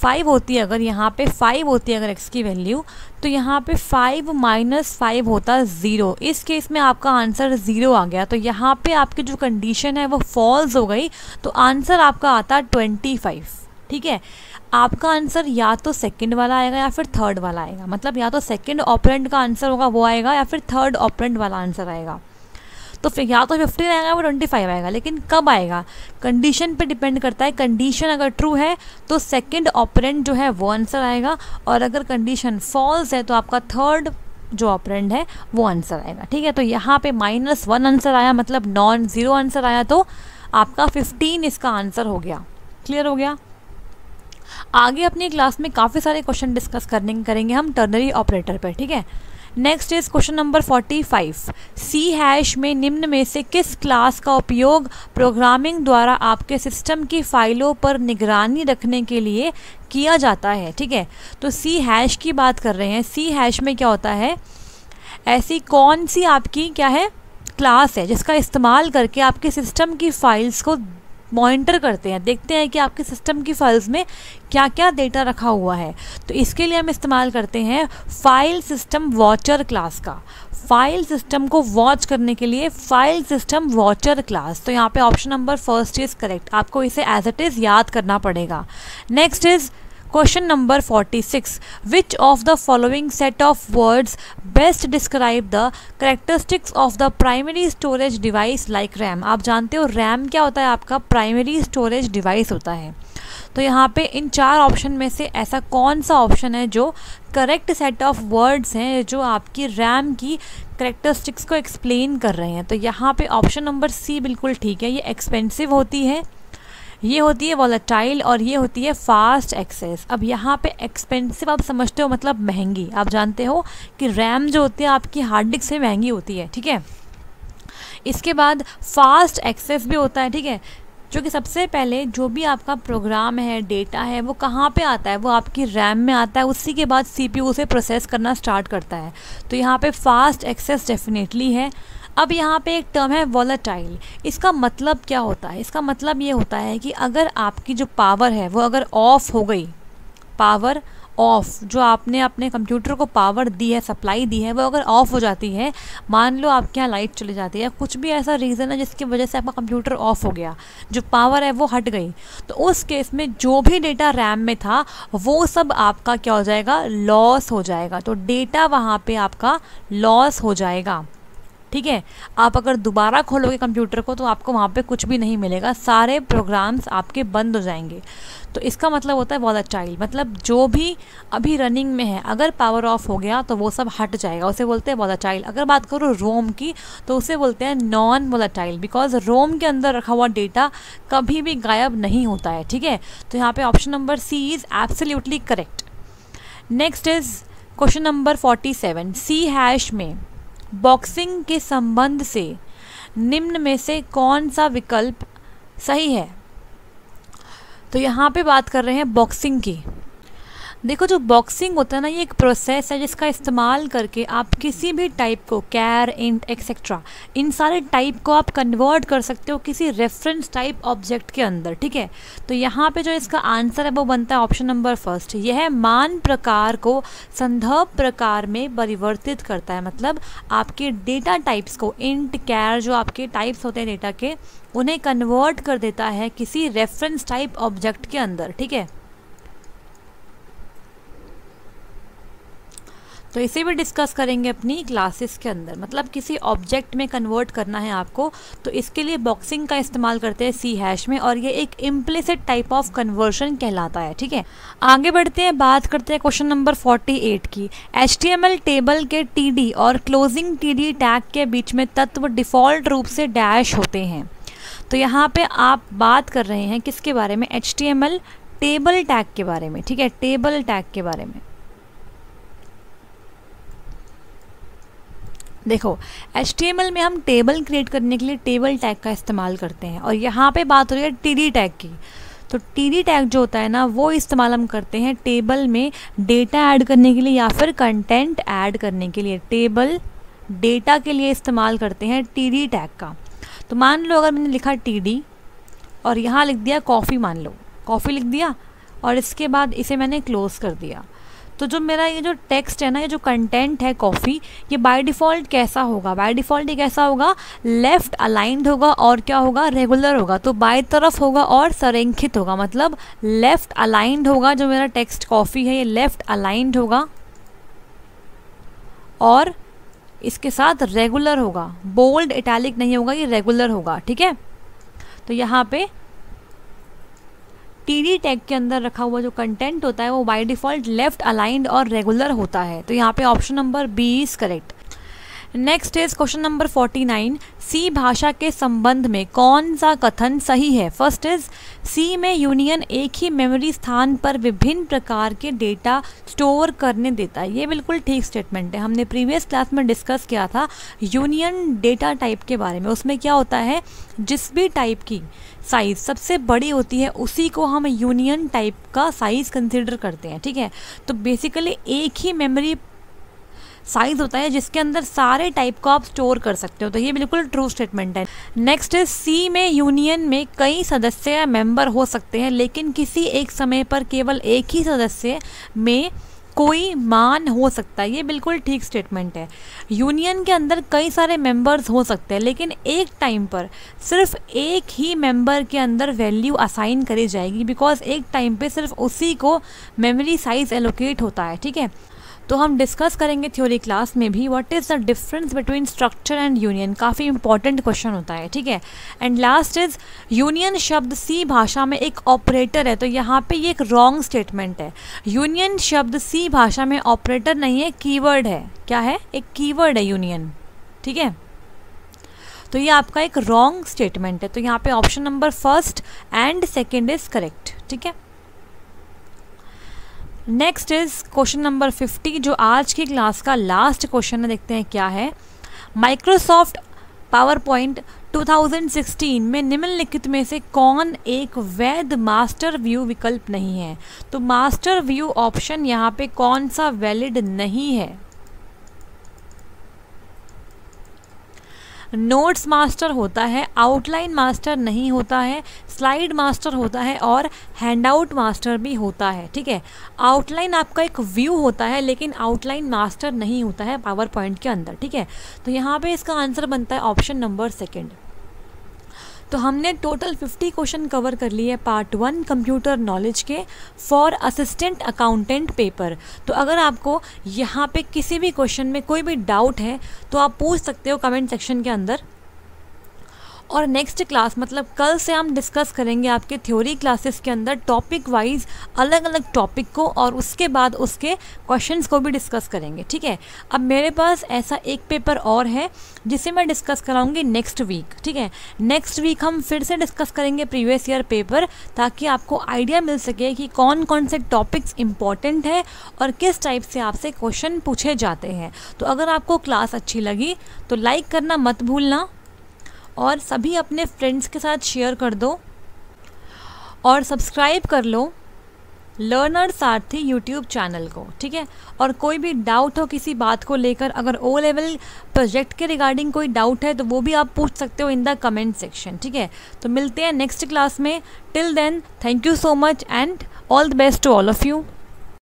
फाइव होती है अगर यहाँ पे फाइव होती है अगर x की वैल्यू, तो यहाँ पे फाइव माइनस फाइव होता ज़ीरो। इस केस में आपका आंसर ज़ीरो आ गया, तो यहाँ पे आपकी जो कंडीशन है वो फॉल्स हो गई, तो आंसर आपका आता ट्वेंटी फाइव। ठीक है, आपका आंसर या तो सेकंड वाला आएगा या फिर थर्ड वाला आएगा, मतलब या तो सेकंड ऑपरेंड का आंसर होगा वो आएगा या फिर थर्ड ऑपरेंड वाला आंसर आएगा। तो फिर या तो फिफ्टीन आएगा वो ट्वेंटी फाइव आएगा, लेकिन कब आएगा कंडीशन पे डिपेंड करता है। कंडीशन अगर ट्रू है तो सेकंड ऑपरेंड जो है वो आंसर आएगा, और अगर कंडीशन फॉल्स है तो आपका थर्ड जो ऑपरेंड है वो आंसर आएगा। ठीक है, तो यहाँ पे माइनस वन आंसर आया, मतलब नॉन ज़ीरो आंसर आया, तो आपका फिफ्टीन इसका आंसर हो गया। क्लियर हो गया। आगे अपनी क्लास में काफ़ी सारे क्वेश्चन डिस्कस करने करेंगे हम टर्नरी ऑपरेटर पर। ठीक है, next is question number forty five. C hash में निम्न में से किस क्लास का उपयोग प्रोग्रामिंग द्वारा आपके सिस्टम की फाइलों पर निगरानी रखने के लिए किया जाता है। ठीक है, तो सी हैश की बात कर रहे हैं। सी हैश में क्या होता है, ऐसी कौन सी आपकी क्या है क्लास है जिसका इस्तेमाल करके आपके सिस्टम की फाइल्स को मॉनिटर करते हैं, देखते हैं कि आपके सिस्टम की फाइल्स में क्या क्या डेटा रखा हुआ है। तो इसके लिए हम इस्तेमाल करते हैं फाइल सिस्टम वॉचर क्लास का, फाइल सिस्टम को वॉच करने के लिए फाइल सिस्टम वॉचर क्लास। तो यहाँ पे option number first is correct, आपको इसे एज इट इज़ याद करना पड़ेगा। Next is question number forty six. Which of the following set of words best describe the characteristics of the primary storage device like RAM. आप जानते हो रैम क्या होता है, आपका प्राइमरी स्टोरेज डिवाइस होता है। तो यहाँ पे इन चार ऑप्शन में से ऐसा कौन सा ऑप्शन है जो करेक्ट सेट ऑफ वर्ड्स हैं जो आपकी रैम की करेक्टरिस्टिक्स को एक्सप्लेन कर रहे हैं। तो यहाँ पे ऑप्शन नंबर सी बिल्कुल ठीक है। ये एक्सपेंसिव होती है, ये होती है वॉलेटाइल, और ये होती है फास्ट एक्सेस। अब यहाँ पे एक्सपेंसिव आप समझते हो मतलब महंगी। आप जानते हो कि रैम जो होती है आपकी हार्ड डिस्क से महंगी होती है। ठीक है, इसके बाद फास्ट एक्सेस भी होता है। ठीक है, जो कि सबसे पहले जो भी आपका प्रोग्राम है, डेटा है, वो कहाँ पे आता है, वो आपकी रैम में आता है, उसी के बाद सीपीयू उसे प्रोसेस करना स्टार्ट करता है। तो यहाँ पे फास्ट एक्सेस डेफिनेटली है। अब यहाँ पे एक टर्म है वॉलेटाइल। इसका मतलब क्या होता है, इसका मतलब ये होता है कि अगर आपकी जो पावर है वो अगर ऑफ हो गई, पावर ऑफ, जो आपने अपने कंप्यूटर को पावर दी है, सप्लाई दी है, वो अगर ऑफ हो जाती है, मान लो आपके यहाँ लाइट चली जाती है, कुछ भी ऐसा रीज़न है जिसकी वजह से आपका कंप्यूटर ऑफ हो गया, जो पावर है वो हट गई, तो उस केस में जो भी डेटा रैम में था वो सब आपका क्या हो जाएगा, लॉस हो जाएगा। तो डेटा वहाँ पे आपका लॉस हो जाएगा। ठीक है। आप अगर दोबारा खोलोगे कंप्यूटर को तो आपको वहाँ पे कुछ भी नहीं मिलेगा, सारे प्रोग्राम्स आपके बंद हो जाएंगे। तो इसका मतलब होता है वॉलेटाइल, मतलब जो भी अभी रनिंग में है अगर पावर ऑफ हो गया तो वो सब हट जाएगा, उसे बोलते हैं वॉलेटाइल। अगर बात करो रोम की तो उसे बोलते हैं नॉन वॉलेटाइल, बिकॉज रोम के अंदर रखा हुआ डेटा कभी भी गायब नहीं होता है। ठीक है, तो यहाँ पर option number C is absolutely correct. Next is question number forty seven. C hash में बॉक्सिंग के संबंध से निम्न में से कौन सा विकल्प सही है? तो यहाँ पे बात कर रहे हैं बॉक्सिंग की। देखो जो बॉक्सिंग होता है ना, ये एक प्रोसेस है जिसका इस्तेमाल करके आप किसी भी टाइप को, कैर, इंट, एक्सेट्रा, इन सारे टाइप को आप कन्वर्ट कर सकते हो किसी रेफरेंस टाइप ऑब्जेक्ट के अंदर। ठीक है, तो यहाँ पे जो इसका आंसर है वो बनता है ऑप्शन नंबर फर्स्ट। यह है मान प्रकार को संदर्भ प्रकार में परिवर्तित करता है, मतलब आपके डेटा टाइप्स को, इंट, कैर, जो आपके टाइप्स होते हैं डेटा के, उन्हें कन्वर्ट कर देता है किसी रेफरेंस टाइप ऑब्जेक्ट के अंदर। ठीक है, तो इसे भी डिस्कस करेंगे अपनी क्लासेस के अंदर, मतलब किसी ऑब्जेक्ट में कन्वर्ट करना है आपको तो इसके लिए बॉक्सिंग का इस्तेमाल करते हैं सी हैश में, और ये एक इम्प्लिसिट टाइप ऑफ कन्वर्शन कहलाता है। ठीक है, आगे बढ़ते हैं, बात करते हैं क्वेश्चन नंबर फोर्टी एट की। H T M L table के टी डी और क्लोजिंग टी डी टैग के बीच में तत्व डिफ़ॉल्ट रूप से डैश होते हैं। तो यहाँ पर आप बात कर रहे हैं किसके बारे में? H T M L table tag के बारे में। ठीक है, टेबल टैग के बारे में। देखो एच टी एम एल में हम टेबल क्रिएट करने के लिए टेबल टैग का इस्तेमाल करते हैं, और यहाँ पे बात हो रही है टी डी टैग की। तो टी डी टैग जो होता है ना, वो इस्तेमाल हम करते हैं टेबल में डेटा ऐड करने के लिए या फिर कंटेंट ऐड करने के लिए। टेबल डेटा के लिए इस्तेमाल करते हैं टी डी टैग का। तो मान लो अगर मैंने लिखा टी डी और यहाँ लिख दिया कॉफ़ी, मान लो कॉफ़ी लिख दिया, और इसके बाद इसे मैंने क्लोज़ कर दिया। तो जो मेरा ये जो टेक्स्ट है ना, ये जो कंटेंट है कॉफ़ी, ये बाय डिफ़ॉल्ट कैसा होगा? बाय डिफ़ॉल्ट ये कैसा होगा? लेफ़्ट अलाइंड होगा और क्या होगा? रेगुलर होगा, तो बाय तरफ होगा और संरेखित होगा, मतलब लेफ़्ट अलाइंड होगा। जो मेरा टेक्स्ट कॉफ़ी है ये लेफ़्ट अलाइंड होगा और इसके साथ रेगुलर होगा, बोल्ड इटैलिक नहीं होगा, ये रेगुलर होगा। ठीक है, तो यहाँ पर टी डी टैग के अंदर रखा हुआ जो कंटेंट होता है वो बाय डिफ़ॉल्ट लेफ़्ट अलाइंड और रेगुलर होता है। तो यहाँ पे option number B is correct. Next is question number forty nine. C भाषा के संबंध में कौन सा कथन सही है? फर्स्ट इज सी में यूनियन एक ही मेमोरी स्थान पर विभिन्न प्रकार के डेटा स्टोर करने देता है। ये बिल्कुल ठीक स्टेटमेंट है, हमने प्रीवियस क्लास में डिस्कस किया था यूनियन डेटा टाइप के बारे में। उसमें क्या होता है, जिस भी टाइप की साइज़ सबसे बड़ी होती है उसी को हम यूनियन टाइप का साइज़ कंसिडर करते हैं। ठीक है, तो बेसिकली एक ही मेमोरी साइज़ होता है जिसके अंदर सारे टाइप को आप स्टोर कर सकते हो, तो ये बिल्कुल ट्रू स्टेटमेंट है। नेक्स्ट इज सी में यूनियन में कई सदस्य या मेंबर हो सकते हैं, लेकिन किसी एक समय पर केवल एक ही सदस्य में कोई मान हो सकता है। ये बिल्कुल ठीक स्टेटमेंट है। यूनियन के अंदर कई सारे मेंबर्स हो सकते हैं, लेकिन एक टाइम पर सिर्फ एक ही मेंबर के अंदर वैल्यू असाइन करी जाएगी, बिकॉज एक टाइम पे सिर्फ उसी को मेमोरी साइज़ एलोकेट होता है। ठीक है, तो हम डिस्कस करेंगे थ्योरी क्लास में भी what is the difference between structure and union, काफ़ी इंपॉर्टेंट क्वेश्चन होता है। ठीक है, एंड लास्ट इज़ यूनियन शब्द सी भाषा में एक ऑपरेटर है, तो यहाँ पे ये एक रॉन्ग स्टेटमेंट है। यूनियन शब्द सी भाषा में ऑपरेटर नहीं है, कीवर्ड है। क्या है? एक कीवर्ड है यूनियन। ठीक है, तो ये आपका एक रॉन्ग स्टेटमेंट है। तो यहाँ पर option number first and second is correct. ठीक है, next is question number fifty, जो आज की क्लास का लास्ट क्वेश्चन है। देखते हैं क्या है। Microsoft PowerPoint two thousand sixteen में निम्नलिखित में से कौन एक वैध मास्टर व्यू विकल्प नहीं है? तो मास्टर व्यू ऑप्शन यहाँ पे कौन सा वैलिड नहीं है? नोट्स मास्टर होता है, आउटलाइन मास्टर नहीं होता है, स्लाइड मास्टर होता है और हैंडआउट मास्टर भी होता है। ठीक है, आउटलाइन आपका एक व्यू होता है लेकिन आउटलाइन मास्टर नहीं होता है पावर पॉइंट के अंदर। ठीक है, तो यहाँ पे इसका आंसर बनता है ऑप्शन नंबर सेकंड। तो हमने टोटल फिफ्टी क्वेश्चन कवर कर लिए पार्ट वन कंप्यूटर नॉलेज के फॉर असिस्टेंट अकाउंटेंट पेपर। तो अगर आपको यहाँ पे किसी भी क्वेश्चन में कोई भी डाउट है तो आप पूछ सकते हो कमेंट सेक्शन के अंदर। और नेक्स्ट क्लास मतलब कल से हम डिस्कस करेंगे आपके थ्योरी क्लासेस के अंदर टॉपिक वाइज अलग अलग टॉपिक को, और उसके बाद उसके क्वेश्चंस को भी डिस्कस करेंगे। ठीक है, अब मेरे पास ऐसा एक पेपर और है जिसे मैं डिस्कस कराऊंगी नेक्स्ट वीक। ठीक है, नेक्स्ट वीक हम फिर से डिस्कस करेंगे प्रीवियस ईयर पेपर, ताकि आपको आइडिया मिल सके कि कौन कौन से टॉपिक्स इंपॉर्टेंट है और किस टाइप से आपसे क्वेश्चन पूछे जाते हैं। तो अगर आपको क्लास अच्छी लगी तो लाइक करना मत भूलना, और सभी अपने फ्रेंड्स के साथ शेयर कर दो, और सब्सक्राइब कर लो लर्नर सारथी यूट्यूब चैनल को। ठीक है, और कोई भी डाउट हो किसी बात को लेकर, अगर ओ लेवल प्रोजेक्ट के रिगार्डिंग कोई डाउट है तो वो भी आप पूछ सकते हो इन द कमेंट सेक्शन। ठीक है, तो मिलते हैं नेक्स्ट क्लास में। Till then, thank you so much and all the best to all of you.